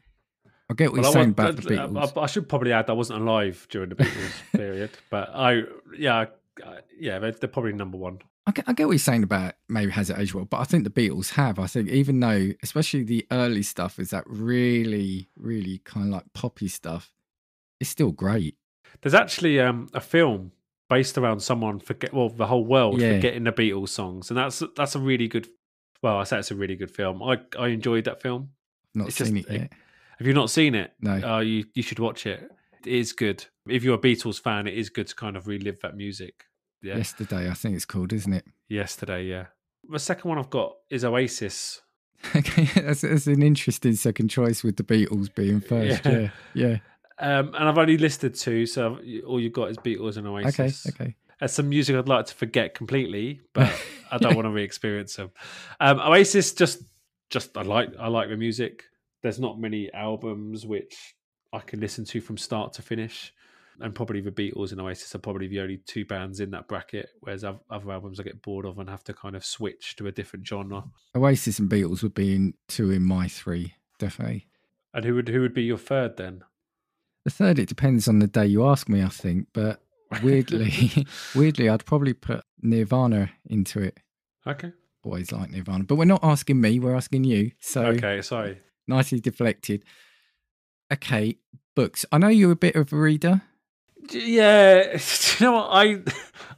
I get what well, you're saying about the Beatles. I, I should probably add I wasn't alive during the Beatles period, but I, yeah, I, yeah, they're, they're probably number one. I get, I get what you're saying about maybe has it aged well, but I think the Beatles have. I think even though, especially the early stuff, is that really, really kind of like poppy stuff, it's still great. There's actually um, a film based around someone forget, well, the whole world yeah. forgetting the Beatles songs, and that's that's a really good. Well, I say it's a really good film. I I enjoyed that film. Not it's seen just, it yet. It, Have you not seen it? No. Uh, you, you should watch it. It is good. If you're a Beatles fan, it is good to kind of relive that music. Yeah. Yesterday, I think it's called, isn't it? Yesterday, yeah. The second one I've got is Oasis. Okay, that's, that's an interesting second choice with the Beatles being first. Yeah. Yeah. yeah. Um, and I've only listed two, so all you've got is Beatles and Oasis. Okay, okay. There's some music I'd like to forget completely, but I don't want to re-experience them. Um, Oasis, just, just I like I like the music. There's not many albums which I can listen to from start to finish. And probably the Beatles and Oasis are probably the only two bands in that bracket, whereas other albums I get bored of and have to kind of switch to a different genre. Oasis and Beatles would be in two in my three, definitely. And who would who would be your third then? The third, it depends on the day you ask me, I think. But weirdly, weirdly, I'd probably put Nirvana into it. Okay. Always like Nirvana. But we're not asking me, we're asking you. So okay, sorry. Nicely deflected. Okay, books. I know you're a bit of a reader. Yeah, you know what? I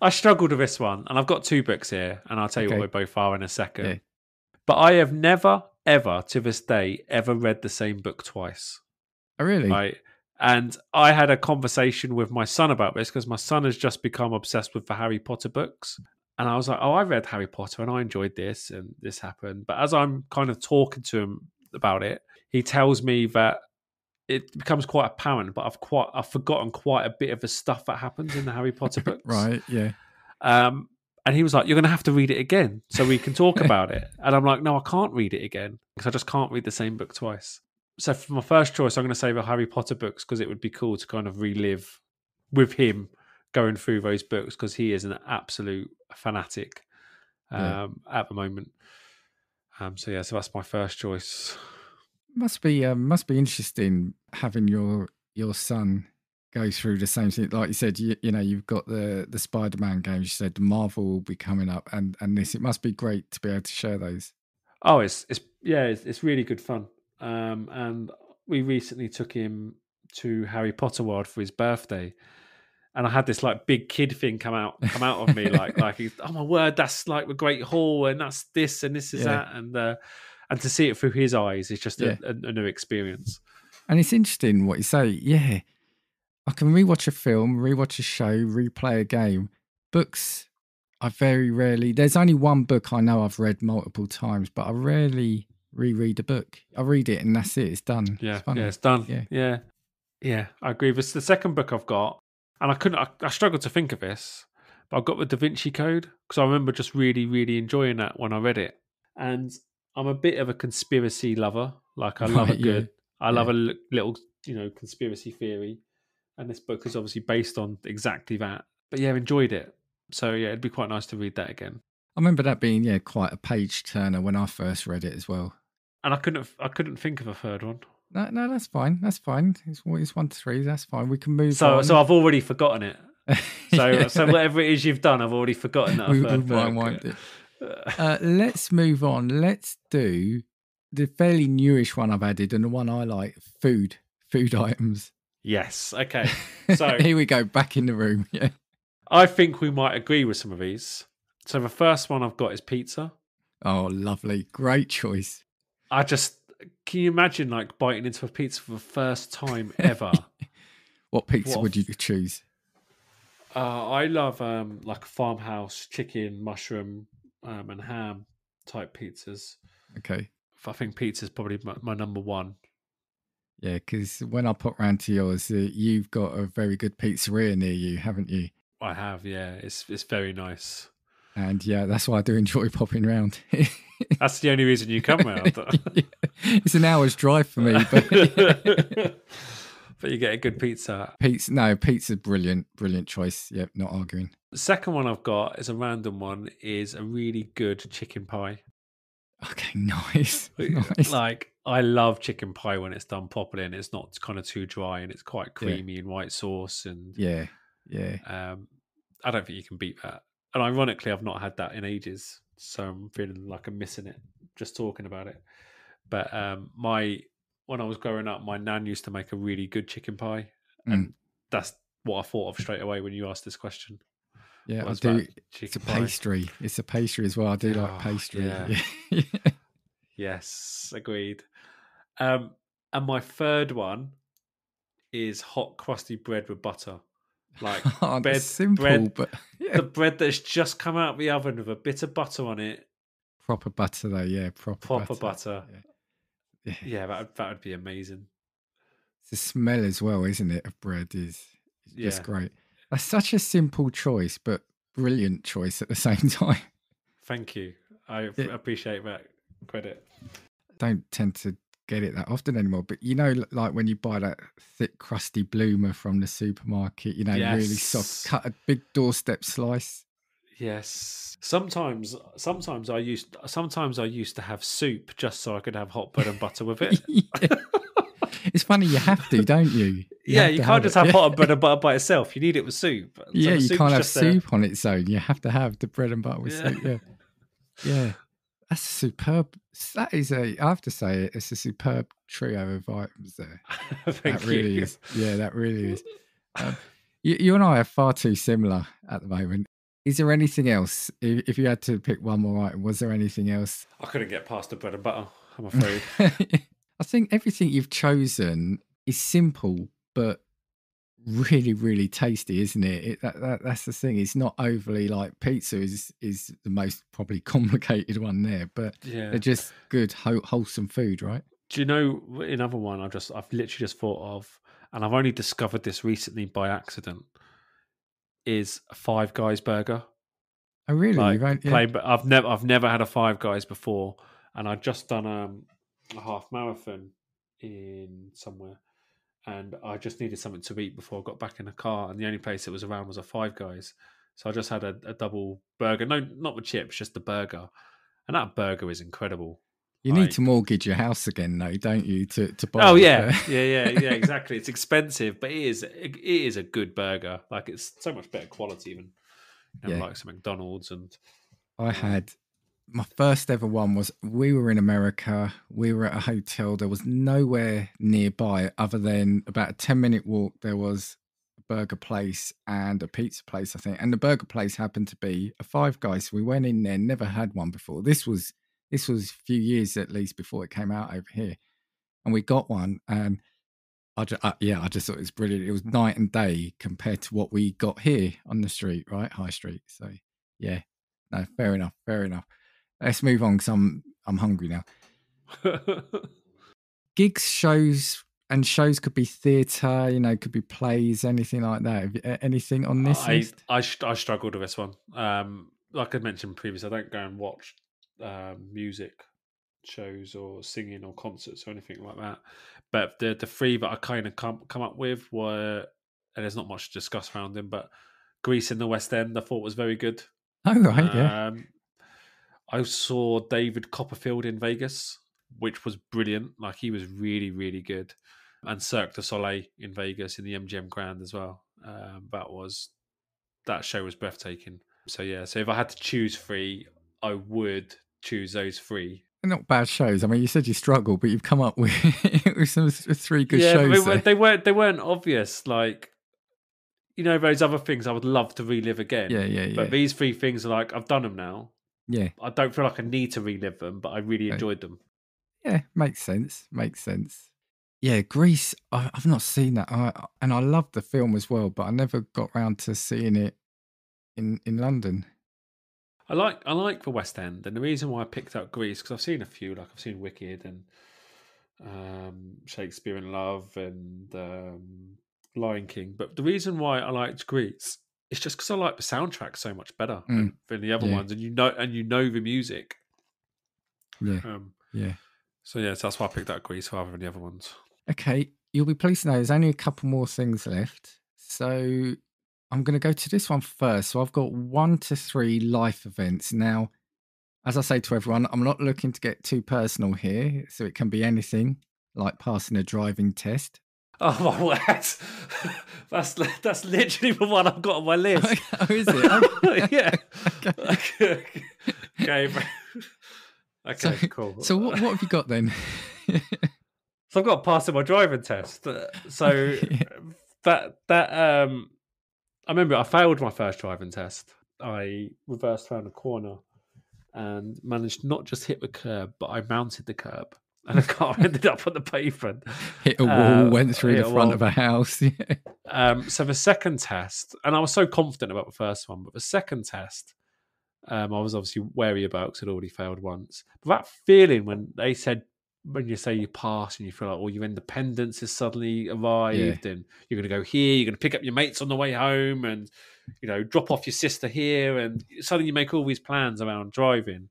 I struggled with this one, and I've got two books here, and I'll tell you okay. what we both are in a second. Yeah. But I have never, ever, to this day, ever read the same book twice. Oh, really? Right? And I had a conversation with my son about this, because my son has just become obsessed with the Harry Potter books. And I was like, oh, I read Harry Potter, and I enjoyed this, and this happened. But as I'm kind of talking to him about it, he tells me that it becomes quite apparent, but I've quite I've forgotten quite a bit of the stuff that happens in the Harry Potter books. Right, yeah. Um, and he was like, "You're going to have to read it again so we can talk about it." And I'm like, "No, I can't read it again because I just can't read the same book twice." So for my first choice, I'm going to say the Harry Potter books, because it would be cool to kind of relive with him going through those books, because he is an absolute fanatic um, yeah. at the moment. Um, so yeah, so that's my first choice. Must be um, must be interesting having your your son go through the same thing. Like you said, you, you know, you've got the the Spider-Man games. You said Marvel will be coming up, and and this. It must be great to be able to share those. Oh, it's it's yeah, it's, it's really good fun. Um, and we recently took him to Harry Potter World for his birthday. And I had this like big kid thing come out, come out of me, like like oh my word, that's like the Great Hall, and that's this, and this is yeah. that, and uh, and to see it through his eyes is just yeah. a, a new experience. And it's interesting what you say. Yeah, I can rewatch a film, rewatch a show, replay a game. Books, I very rarely. There's only one book I know I've read multiple times, but I rarely reread a book. I read it and that's it. It's done. Yeah, it's, yeah, it's done. Yeah, yeah, yeah. I agree. It's the second book I've got. And I couldn't, I, I struggled to think of this, but I've got the Da Vinci Code, because I remember just really, really enjoying that when I read it. And I'm a bit of a conspiracy lover. Like, I love right, a good, yeah. I love yeah. a little, you know, conspiracy theory. And this book is obviously based on exactly that. But yeah, I enjoyed it. So yeah, it'd be quite nice to read that again. I remember that being, yeah, quite a page turner when I first read it as well. And I couldn't, I couldn't think of a third one. No, no, that's fine. That's fine. It's, it's one to three. That's fine. We can move so, on. So I've already forgotten it. So yeah. so whatever it is you've done, I've already forgotten that. We've unwinded it. Uh, let's move on. Let's do the fairly newish one I've added and the one I like, food, food items. Yes. Okay. So here we go, back in the room. Yeah. I think we might agree with some of these. So the first one I've got is pizza. Oh, lovely. Great choice. I just, can you imagine like biting into a pizza for the first time ever? What pizza what would you choose? Uh, I love um, like farmhouse, chicken, mushroom, um, and ham type pizzas. Okay. I think pizza is probably my, my number one. Yeah, because when I put round to yours, uh, you've got a very good pizzeria near you, haven't you? I have, yeah. It's it's very nice. And yeah, that's why I do enjoy popping round. That's the only reason you come round. Yeah. It's an hour's drive for me. But... But you get a good pizza. Pizza, no, pizza, brilliant, brilliant choice. Yep, not arguing. The second one I've got is a random one, is a really good chicken pie. Okay, nice. nice. Like, I love chicken pie when it's done properly and it's not kind of too dry and it's quite creamy yeah. and white sauce. And yeah, yeah. Um, I don't think you can beat that. And ironically, I've not had that in ages. So I'm feeling like I'm missing it just talking about it. But um, my... when I was growing up, my nan used to make a really good chicken pie. And mm. that's what I thought of straight away when you asked this question. Yeah, I do. It's a pastry. Pie. It's a pastry as well. I do oh, like pastry. Yeah. yeah. Yes, agreed. Um, and my third one is hot crusty bread with butter. Like oh, bread, simple, bread, but yeah. the bread that's just come out of the oven with a bit of butter on it. Proper butter though, yeah. Proper, proper butter. butter. Yeah. Yeah, yeah, that that would be amazing. The smell as well, isn't it, of bread is just yeah. great. That's such a simple choice, but brilliant choice at the same time. Thank you. I yeah. appreciate that credit. Don't tend to get it that often anymore, but you know, like when you buy that thick, crusty bloomer from the supermarket, you know, yes. really soft, cut a big doorstep slice. Yes. Sometimes, sometimes I used, sometimes I used to have soup just so I could have hot bread and butter with it. It's funny, you have to, don't you? you yeah, you can't just it. have yeah. hot bread and butter by itself. You need it with soup. So yeah, you can't have soup there. on its own. You have to have the bread and butter with yeah. soup. Yeah, yeah, that's superb. That is a. I have to say, it, it's a superb trio of items there. Thank that you. Really is. Yeah, that really is. Um, you, you and I are far too similar at the moment. Is there anything else? If you had to pick one more item, was there anything else? I couldn't get past the bread and butter, I'm afraid. I think everything you've chosen is simple, but really, really tasty, isn't it? it that, that, that's the thing. It's not overly like pizza is is the most probably complicated one there, but yeah. they're just good, wholesome food, right? Do you know another one I've just I've literally just thought of, and I've only discovered this recently by accident. Is a Five Guys burger. Oh really? Like, right, yeah. plain, but I've never I've never had a Five Guys before, and I'd just done um, a half marathon in somewhere, and I just needed something to eat before I got back in the car, and the only place it was around was a Five Guys, so I just had a, a double burger. No, not the chips, just the burger, and that burger is incredible. You like, need to mortgage your house again, though, don't you? To to buy. Oh yeah, yeah, yeah, yeah. Exactly. It's expensive, but it is it is a good burger. Like it's so much better quality than you know, yeah. like some McDonald's. And I had my first ever one was we were in America. We were at a hotel. There was nowhere nearby other than about a ten minute walk. There was a burger place and a pizza place, I think. And the burger place happened to be a Five Guys. So we went in there, never had one before. This was. This was a few years at least before it came out over here. And we got one and I just, uh, yeah, I just thought it was brilliant. It was night and day compared to what we got here on the street, right? High Street. So yeah, no, fair enough. Fair enough. Let's move on because I'm, I'm hungry now. Gigs, shows and shows could be theatre, you know, could be plays, anything like that. Anything on this I, list? I, I struggled with this one. Um, like I mentioned previously, I don't go and watch Uh, music shows or singing or concerts or anything like that, but the the three that I kind of come come up with were, and there's not much to discuss around them, but Grease in the West End I thought was very good. Oh right, um, yeah. I saw David Copperfield in Vegas, which was brilliant. Like he was really really good, and Cirque du Soleil in Vegas in the M G M Grand as well. Um, that was that show was breathtaking. So yeah, so if I had to choose three, I would choose those three. Not bad shows. I mean, you said you struggled, but you've come up with, with some three good yeah, shows. Yeah, they weren't they weren't obvious. Like, you know, those other things I would love to relive again. Yeah, yeah, yeah. But these three things are like, I've done them now. Yeah. I don't feel like I need to relive them, but I really okay. enjoyed them. Yeah, makes sense. Makes sense. Yeah, Grease, I, I've not seen that. I, and I loved the film as well, but I never got round to seeing it in, in London. I like I like the West End, and the reason why I picked up Grease, because I've seen a few, like I've seen Wicked and um, Shakespeare in Love and um, Lion King, but the reason why I liked Grease is just because I like the soundtrack so much better mm. than, than the other yeah. ones, and you know and you know the music. Yeah, um, yeah. So yeah, so that's why I picked up Grease rather than the other ones. Okay, you'll be pleased to know there's only a couple more things left, so I'm going to go to this one first. So I've got one to three life events. Now, as I say to everyone, I'm not looking to get too personal here. So it can be anything like passing a driving test. Oh, my word. That's, that's literally the one I've got on my list. Oh, is it? Yeah. Okay. Okay, okay so, cool. So what, what have you got then? So I've got passing my driving test. So yeah. that, that, um, I remember I failed my first driving test. I reversed around a corner and managed not just hit the curb, but I mounted the curb and the car ended up on the pavement. Hit a wall, uh, went through the front wall. Of a house. Yeah. Um, so the second test, and I was so confident about the first one, but the second test, um, I was obviously wary about because I'd already failed once. But that feeling when they said, when you say you pass and you feel like all your independence has suddenly arrived yeah. and you're going to go here, you're going to pick up your mates on the way home and, you know, drop off your sister here, and suddenly you make all these plans around driving.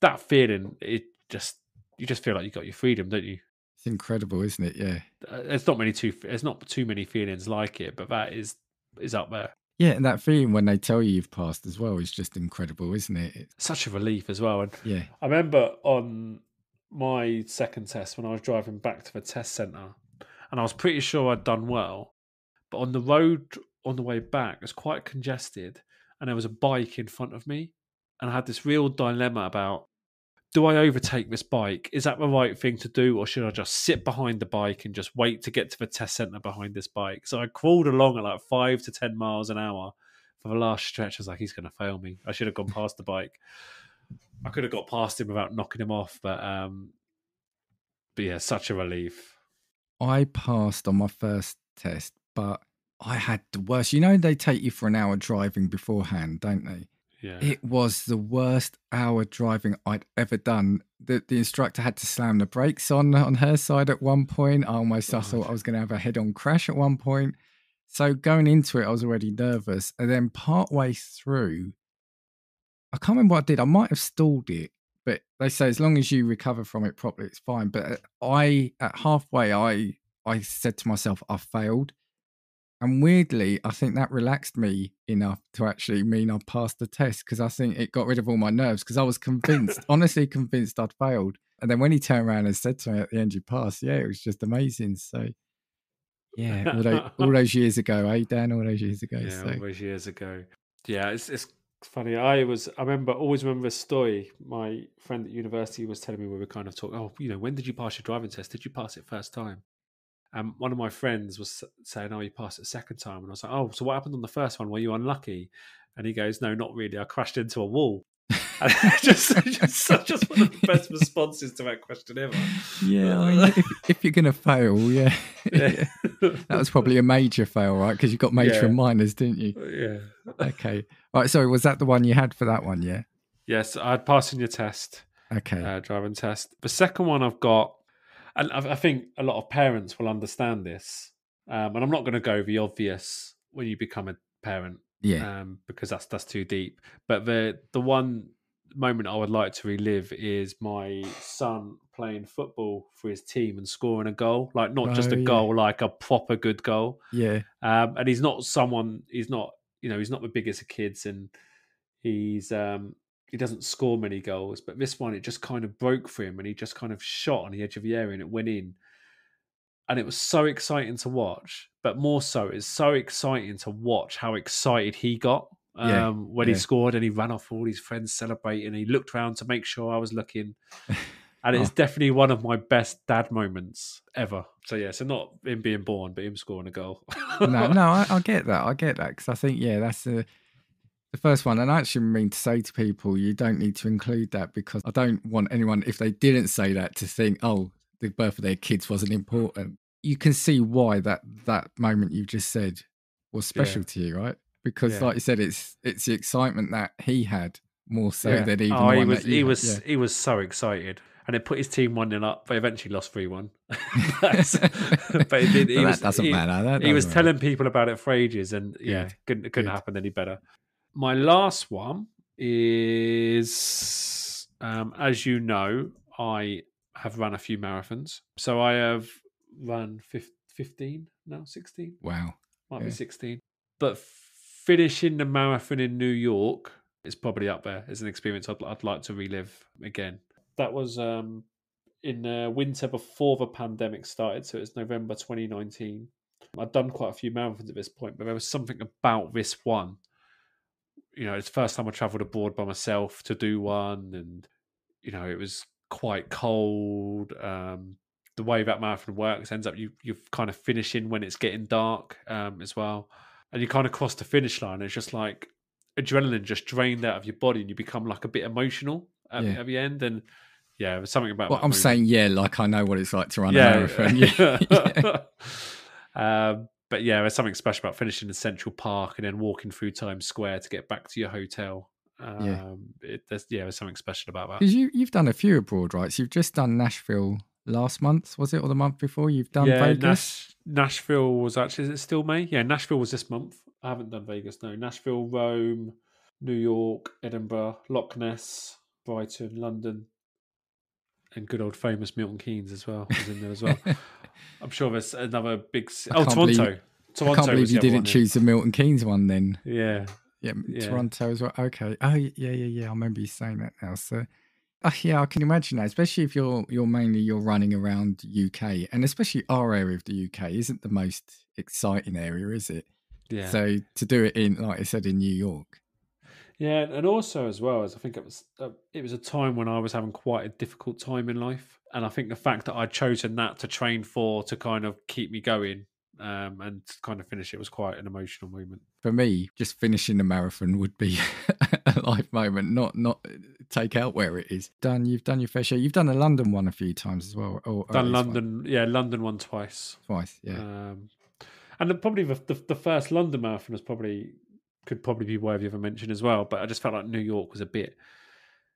That feeling, it just, you just feel like you got your freedom, don't you? It's incredible, isn't it? Yeah. There's not many too, there's not too many feelings like it, but that is, is up there. Yeah, and that feeling when they tell you you've passed as well is just incredible, isn't it? It's such a relief as well. And yeah. I remember on my second test when I was driving back to the test centre, and I was pretty sure I'd done well, but on the road on the way back it was quite congested and there was a bike in front of me, and I had this real dilemma about, do I overtake this bike? Is that the right thing to do, or should I just sit behind the bike and just wait to get to the test centre behind this bike? So I crawled along at like five to ten miles an hour for the last stretch. I was like, he's going to fail me. I should have gone past the bike. I could have got past him without knocking him off, but um, but yeah, such a relief. I passed on my first test, but I had the worst. You know, they take you for an hour driving beforehand, don't they? Yeah. It was the worst hour driving I'd ever done. The, the instructor had to slam the brakes on on her side at one point. I almost oh. I thought I was going to have a head-on crash at one point. So going into it, I was already nervous. And then partway through, I can't remember what I did. I might have stalled it, but they say as long as you recover from it properly, it's fine. But I, at halfway, I I said to myself, I failed. And weirdly, I think that relaxed me enough to actually mean I passed the test, because I think it got rid of all my nerves, because I was convinced, honestly convinced I'd failed. And then when he turned around and said to me at the end, you passed, yeah, it was just amazing. So yeah, all those, all those years ago, eh, Dan? All those years ago. Yeah, so. all those years ago. Yeah, it's it's... It's funny. I was. I remember. Always remember a story. My friend at university was telling me, we were kind of talking. Oh, you know, when did you pass your driving test? Did you pass it first time? And um, one of my friends was saying, "Oh, you passed it second time." And I was like, "Oh, so what happened on the first one? Were you unlucky?" And he goes, "No, not really. I crashed into a wall." And just, just, just one of the best responses to that question ever. Yeah, I mean, if, if you're gonna fail, yeah, yeah. That was probably a major fail, right? Because you got major yeah. and minors, didn't you? Yeah. Okay. All right. Sorry, was that the one you had for that one? Yeah. Yes, I had passing your test. Okay. Uh, driving test. The second one I've got, and I think a lot of parents will understand this, um, and I'm not going to go the obvious when you become a parent, yeah, um, because that's that's too deep. But the the one moment I would like to relive is my son playing football for his team and scoring a goal, like not oh, just a yeah. goal, like a proper good goal. Yeah. Um, and he's not someone, he's not, you know, he's not the biggest of kids, and he's, um, he doesn't score many goals, but this one, it just kind of broke for him, and he just kind of shot on the edge of the area and it went in. And it was so exciting to watch, but more so, it's so exciting to watch how excited he got um, yeah, when yeah. he scored, and he ran off all his friends celebrating. He looked around to make sure I was looking. And it's oh. definitely one of my best dad moments ever. So, yeah, so not him being born, but him scoring a goal. no, no, I, I get that. I get that. Because I think, yeah, that's the, the first one. And I actually mean to say to people, you don't need to include that, because I don't want anyone, if they didn't say that, to think, oh, the birth of their kids wasn't important. You can see why that that moment you just said was special yeah. to you, right? Because, yeah. like you said, it's it's the excitement that he had more so yeah. than even oh, he was. He had. was. Yeah. He was so excited, and it put his team one nil up. They eventually lost three one. But it did, he but that was, doesn't he, matter. That doesn't he was matter. telling people about it for ages, and yeah, Good. couldn't couldn't Good. happen any better. My last one is, um, as you know, I have run a few marathons, so I have run fifteen now, sixteen. Wow, might yeah. be sixteen. But finishing the marathon in New York is probably up there as an experience I'd, I'd like to relive again. That was um, in the winter before the pandemic started, so it's November twenty nineteen. I'd done quite a few marathons at this point, but there was something about this one. You know, it's the first time I travelled abroad by myself to do one, and you know, it was quite cold. Um, the way that marathon works ends up you you're kind of finishing when it's getting dark um, as well, and you kind of cross the finish line. It's just like adrenaline just drained out of your body, and you become like a bit emotional at, yeah. at the end. And yeah, there's something about. Well, I'm movie. saying yeah, like I know what it's like to run yeah, a marathon. Yeah. yeah. um, but yeah, there's something special about finishing in Central Park and then walking through Times Square to get back to your hotel. Um, yeah. It, there's, yeah, there's something special about that. Because you, you've done a few abroad, right? So you've just done Nashville last month, was it? Or the month before? You've done yeah, Vegas? Nash, Nashville was actually, is it still May? Yeah, Nashville was this month. I haven't done Vegas, no. Nashville, Rome, New York, Edinburgh, Loch Ness, Brighton, London, and good old famous Milton Keynes as well was in there as well. I'm sure there's another big... Oh, Toronto. Believe, Toronto. I can't believe you didn't choose then. the Milton Keynes one then. Yeah. Yeah, yeah, Toronto as well. Okay. Oh, yeah, yeah, yeah. I remember you saying that now. So, oh, yeah, I can imagine that, especially if you're you're mainly you're running around U K, and especially our area of the U K isn't the most exciting area, is it? Yeah. So to do it in, like I said, in New York. Yeah, and also as well as I think it was uh, it was a time when I was having quite a difficult time in life, and I think the fact that I'd chosen that to train for to kind of keep me going. Um, and to kind of finish it was quite an emotional moment. For me, just finishing the marathon would be a life moment, not not take out where it is. Dan, you've done your fair share. You've done a London one a few times as well. Or, or done London, one. yeah, London one twice. Twice, yeah. Um, and the, probably the, the the first London marathon was probably could probably be worthy of a mention as well. But I just felt like New York was a bit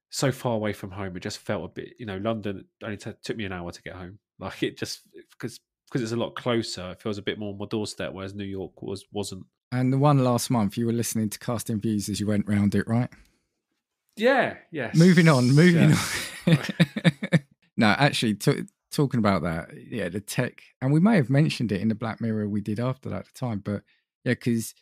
so far away from home. It just felt a bit, you know, London only t- took me an hour to get home. Like it just because. Because it's a lot closer, it feels a bit more on my doorstep, whereas New York was, wasn't. And the one last month, you were listening to Casting Views as you went round it, right? Yeah, yes. Moving on, moving yes. on. No, actually, t- talking about that, yeah, the tech, and we may have mentioned it in the Black Mirror we did after that at the time, but yeah, because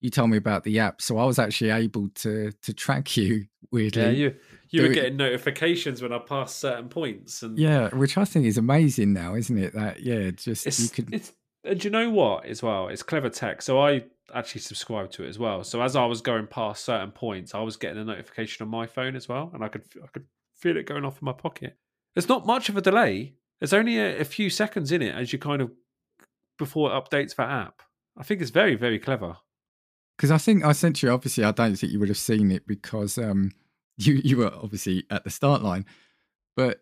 you told me about the app, so I was actually able to to track you, weirdly. Yeah, you you were getting notifications when I passed certain points. And yeah, which I think is amazing now, isn't it? That yeah, just it's, you could. It's, do you know what? As well, it's clever tech. So I actually subscribed to it as well. So as I was going past certain points, I was getting a notification on my phone as well, and I could I could feel it going off in my pocket. There's not much of a delay. There's only a, a few seconds in it as you kind of before it updates that app. I think it's very very clever. Because I think I sent you, obviously, I don't think you would have seen it because um, you, you were obviously at the start line, but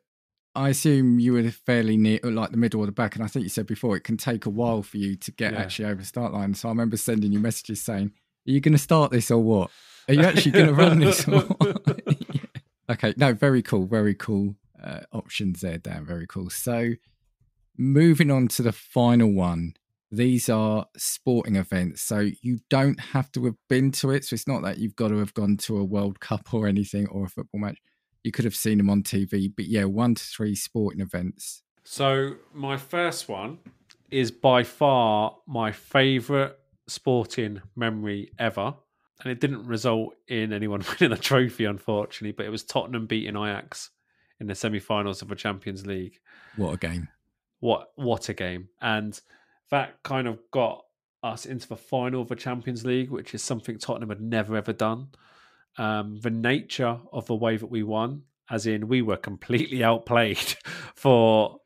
I assume you were fairly near, like the middle or the back. And I think you said before, it can take a while for you to get yeah. actually over the start line. So I remember sending you messages saying, are you going to start this or what? Are you actually going to run this or what? yeah. Okay, no, very cool, very cool uh, options there, Dan, very cool. So moving on to the final one. These are sporting events, so you don't have to have been to it. So it's not that you've got to have gone to a World Cup or anything or a football match. You could have seen them on T V, but yeah, one to three sporting events. So my first one is by far my favourite sporting memory ever. And it didn't result in anyone winning a trophy, unfortunately, but it was Tottenham beating Ajax in the semi-finals of the Champions League. What a game. what what a game. And that kind of got us into the final of the Champions League, which is something Tottenham had never, ever done. Um, the nature of the way that we won, as in we were completely outplayed for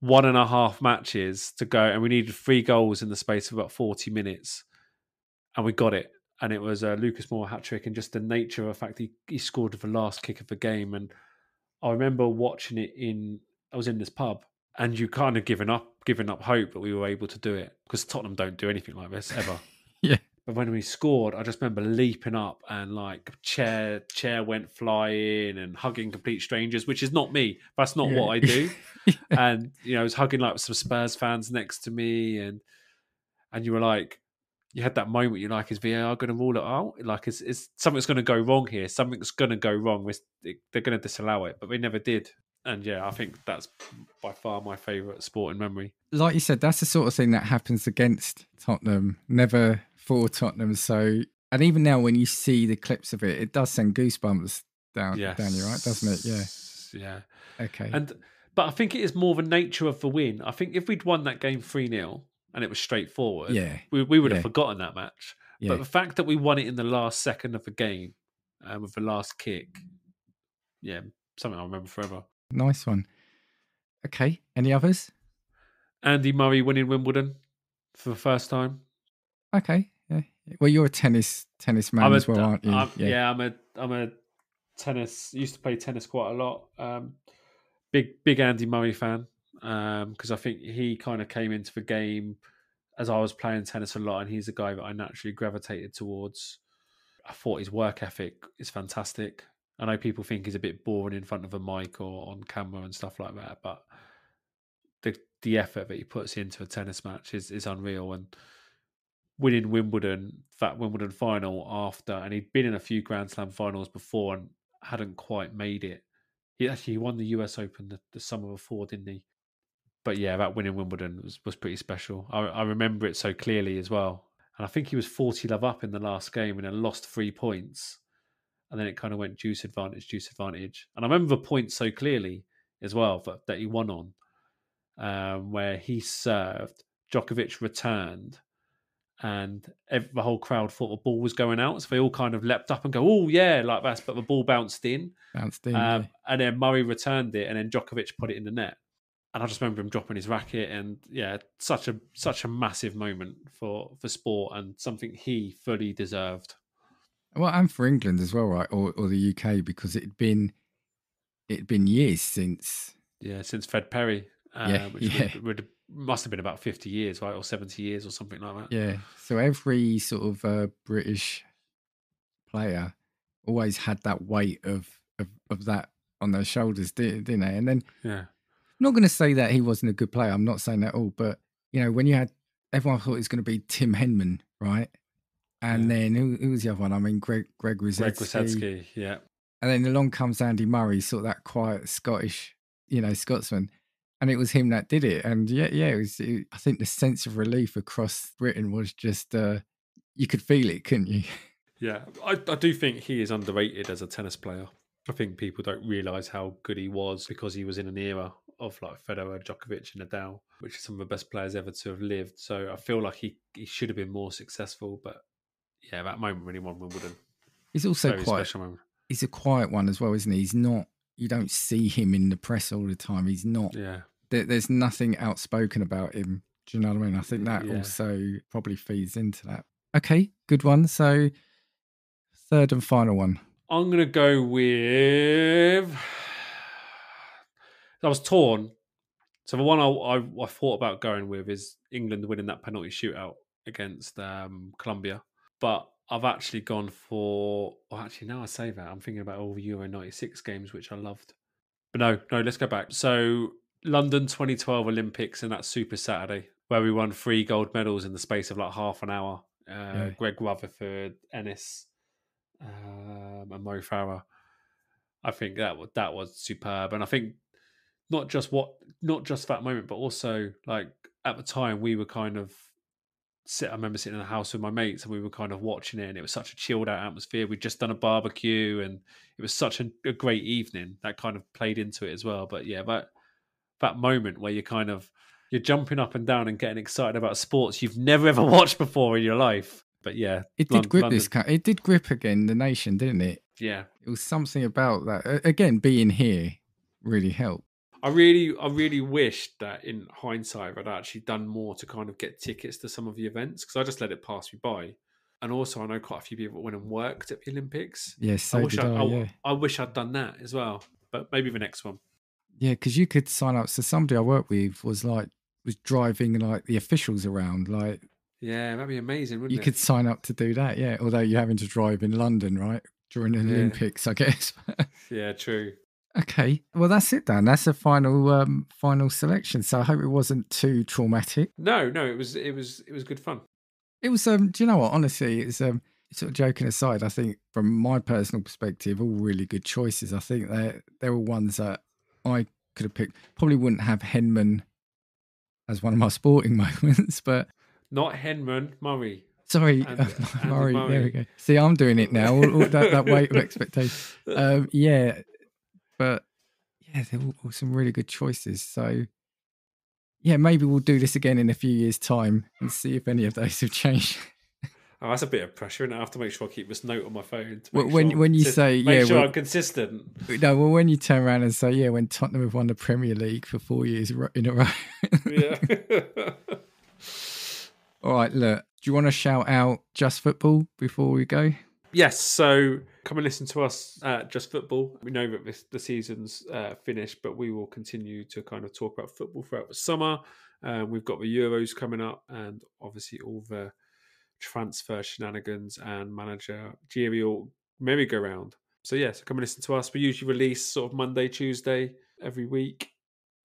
one and a half matches to go, and we needed three goals in the space of about forty minutes, and we got it. And it was a Lucas Moura hat-trick, and just the nature of the fact that he, he scored the last kick of the game. And I remember watching it in, I was in this pub, and you kind of giving up, giving up hope that we were able to do it, because Tottenham don't do anything like this ever. Yeah. But when we scored, I just remember leaping up, and like chair chair went flying, and hugging complete strangers, which is not me. That's not yeah. what I do. Yeah. And, you know, I was hugging like some Spurs fans next to me, and and you were like, you had that moment, you're like, is V A R going to rule it out? Like, is, is something's going to go wrong here? Something's going to go wrong. We're, they're going to disallow it, but they never did. And yeah, I think that's by far my favourite sporting memory. Like you said, that's the sort of thing that happens against Tottenham, never for Tottenham. So, and even now when you see the clips of it, it does send goosebumps down, yes. down your right, doesn't it? Yeah. Yeah. Okay. And but I think it is more the nature of the win. I think if we'd won that game three nil and it was straightforward, yeah. we, we would yeah. have forgotten that match. Yeah. But the fact that we won it in the last second of the game uh, with the last kick, yeah, something I'll remember forever. Nice one. Okay, any others? Andy Murray winning Wimbledon for the first time. Okay, yeah. Well, you're a tennis tennis man a, as well, aren't you? I'm, yeah. yeah, I'm a I'm a tennis. Used to play tennis quite a lot. Um, big big Andy Murray fan, because um, I think he kind of came into the game as I was playing tennis a lot, and he's a guy that I naturally gravitated towards. I thought his work ethic is fantastic. I know people think he's a bit boring in front of a mic or on camera and stuff like that, but the the effort that he puts into a tennis match is, is unreal. And winning Wimbledon, that Wimbledon final after, and he'd been in a few Grand Slam finals before and hadn't quite made it. He actually won the U S Open the, the summer before, didn't he? But yeah, that winning Wimbledon was, was pretty special. I, I remember it so clearly as well. And I think he was forty love up in the last game and then lost three points. And then it kind of went deuce advantage, deuce advantage. And I remember the point so clearly as well that, that he won on, um, where he served, Djokovic returned, and every, the whole crowd thought the ball was going out. So they all kind of leapt up and go, oh, yeah, like that. But the ball bounced in. Bounced in. Um, yeah. And then Murray returned it, and then Djokovic put it in the net. And I just remember him dropping his racket. And yeah, such a such a massive moment for, for sport, and something he fully deserved. Well, and for England as well, right, or or the U K, because it'd been it'd been years since yeah, since Fred Perry, uh, yeah, which yeah. Would, would, must have been about fifty years, right, or seventy years, or something like that. Yeah. So every sort of uh, British player always had that weight of of, of that on their shoulders, didn't they? And then, yeah, I'm not going to say that he wasn't a good player. I'm not saying that at all, but you know, when you had everyone thought it was going to be Tim Henman, right? And yeah. then who, who was the other one? I mean, Greg Greg Rosetsky. Yeah. And then along comes Andy Murray, sort of that quiet Scottish, you know, Scotsman, and it was him that did it. And yeah, yeah, it was. It, I think the sense of relief across Britain was just uh, you could feel it, couldn't you? Yeah, I, I do think he is underrated as a tennis player. I think people don't realise how good he was, because he was in an era of like Federer, Djokovic and Nadal, which are some of the best players ever to have lived. So I feel like he he should have been more successful, but. Yeah, that moment when he won Wimbledon. He's also Very quite. He's a quiet one as well, isn't he? He's not. You don't see him in the press all the time. He's not. Yeah. There, there's nothing outspoken about him. Do you know what I mean? I think that yeah. also probably feeds into that. Okay, good one. So, third and final one. I'm gonna go with. I was torn. So the one I I, I thought about going with is England winning that penalty shootout against um, Colombia. But I've actually gone for... Well, actually, now I say that, I'm thinking about all the Euro ninety-six games, which I loved. But no, no, let's go back. So London twenty twelve Olympics, and that Super Saturday, where we won three gold medals in the space of like half an hour. Uh, yeah. Greg Rutherford, Ennis, um, and Mo Farah. I think that was, that was superb. And I think not just what, not just that moment, but also like at the time we were kind of... I remember sitting in the house with my mates, and we were kind of watching it, and it was such a chilled out atmosphere. We'd just done a barbecue, and it was such a, a great evening that kind of played into it as well. But yeah, that that moment where you kind of you're jumping up and down and getting excited about sports you've never ever watched before in your life. But yeah, it did London, grip London. this. It did grip again the nation, didn't it? Yeah, it was something about that. Again, being here really helped. I really, I really wished that in hindsight I'd actually done more to kind of get tickets to some of the events, because I just let it pass me by. And also, I know quite a few people went and worked at the Olympics. Yes, yeah, so I wish did I, I, I, yeah. I wish I'd done that as well. But maybe the next one. Yeah, because you could sign up. So somebody I worked with was like was driving like the officials around, like. Yeah, that'd be amazing, wouldn't you it? You could sign up to do that, yeah. Although you're having to drive in London, right? During the yeah. Olympics, I guess. Yeah, true. Okay, well, that's it, Dan. That's the final, um, final selection. So I hope it wasn't too traumatic. No, no, it was, it was, it was good fun. It was. Um, do you know what? Honestly, it's um, sort of joking aside. I think, from my personal perspective, all really good choices. I think they're they're all ones that I could have picked. Probably wouldn't have Henman as one of my sporting moments, but. Not Henman, Murray. Sorry, and, uh, and Murray, Murray. There we go. See, I'm doing it now. All, all that, that weight of expectation. Um, yeah, but yeah, there were some really good choices. So yeah, maybe we'll do this again in a few years' time and see if any of those have changed. Oh, that's a bit of pressure, and I have to make sure I keep this note on my phone. To make well, when sure when you say, make yeah, sure well, I'm consistent. No, well, when you turn around and say, yeah, when Tottenham have won the Premier League for four years in a row. Yeah. All right, look, do you want to shout out Just Football before we go? Yes, so come and listen to us at Just Football. We know that this, the season's uh, finished, but we will continue to kind of talk about football throughout the summer. Uh, we've got the Euros coming up and obviously all the transfer shenanigans and managerial merry-go-round. So, yes, yeah, so come and listen to us. We usually release sort of Monday, Tuesday every week.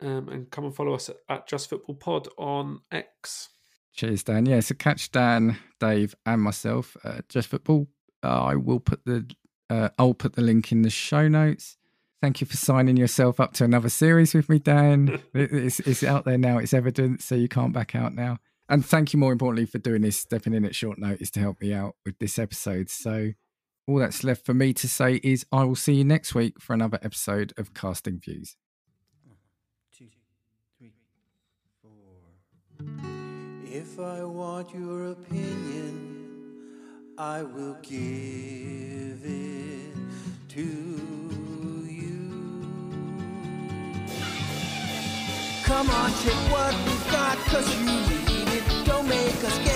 Um, and come and follow us at, at Just Football Pod on X. Cheers, Dan. Yeah, so catch Dan, Dave, and myself at uh, Just Football. Uh, I will put the, uh, I'll put the link in the show notes. Thank you for signing yourself up to another series with me, Dan. it's, it's out there now. It's evident, so you can't back out now. And thank you, more importantly, for doing this, stepping in at short notice to help me out with this episode. So all that's left for me to say is I will see you next week for another episode of Casting Views. If I want your opinion, I will give it to you. Come on, take what we've got, 'cause you need it. Don't make us get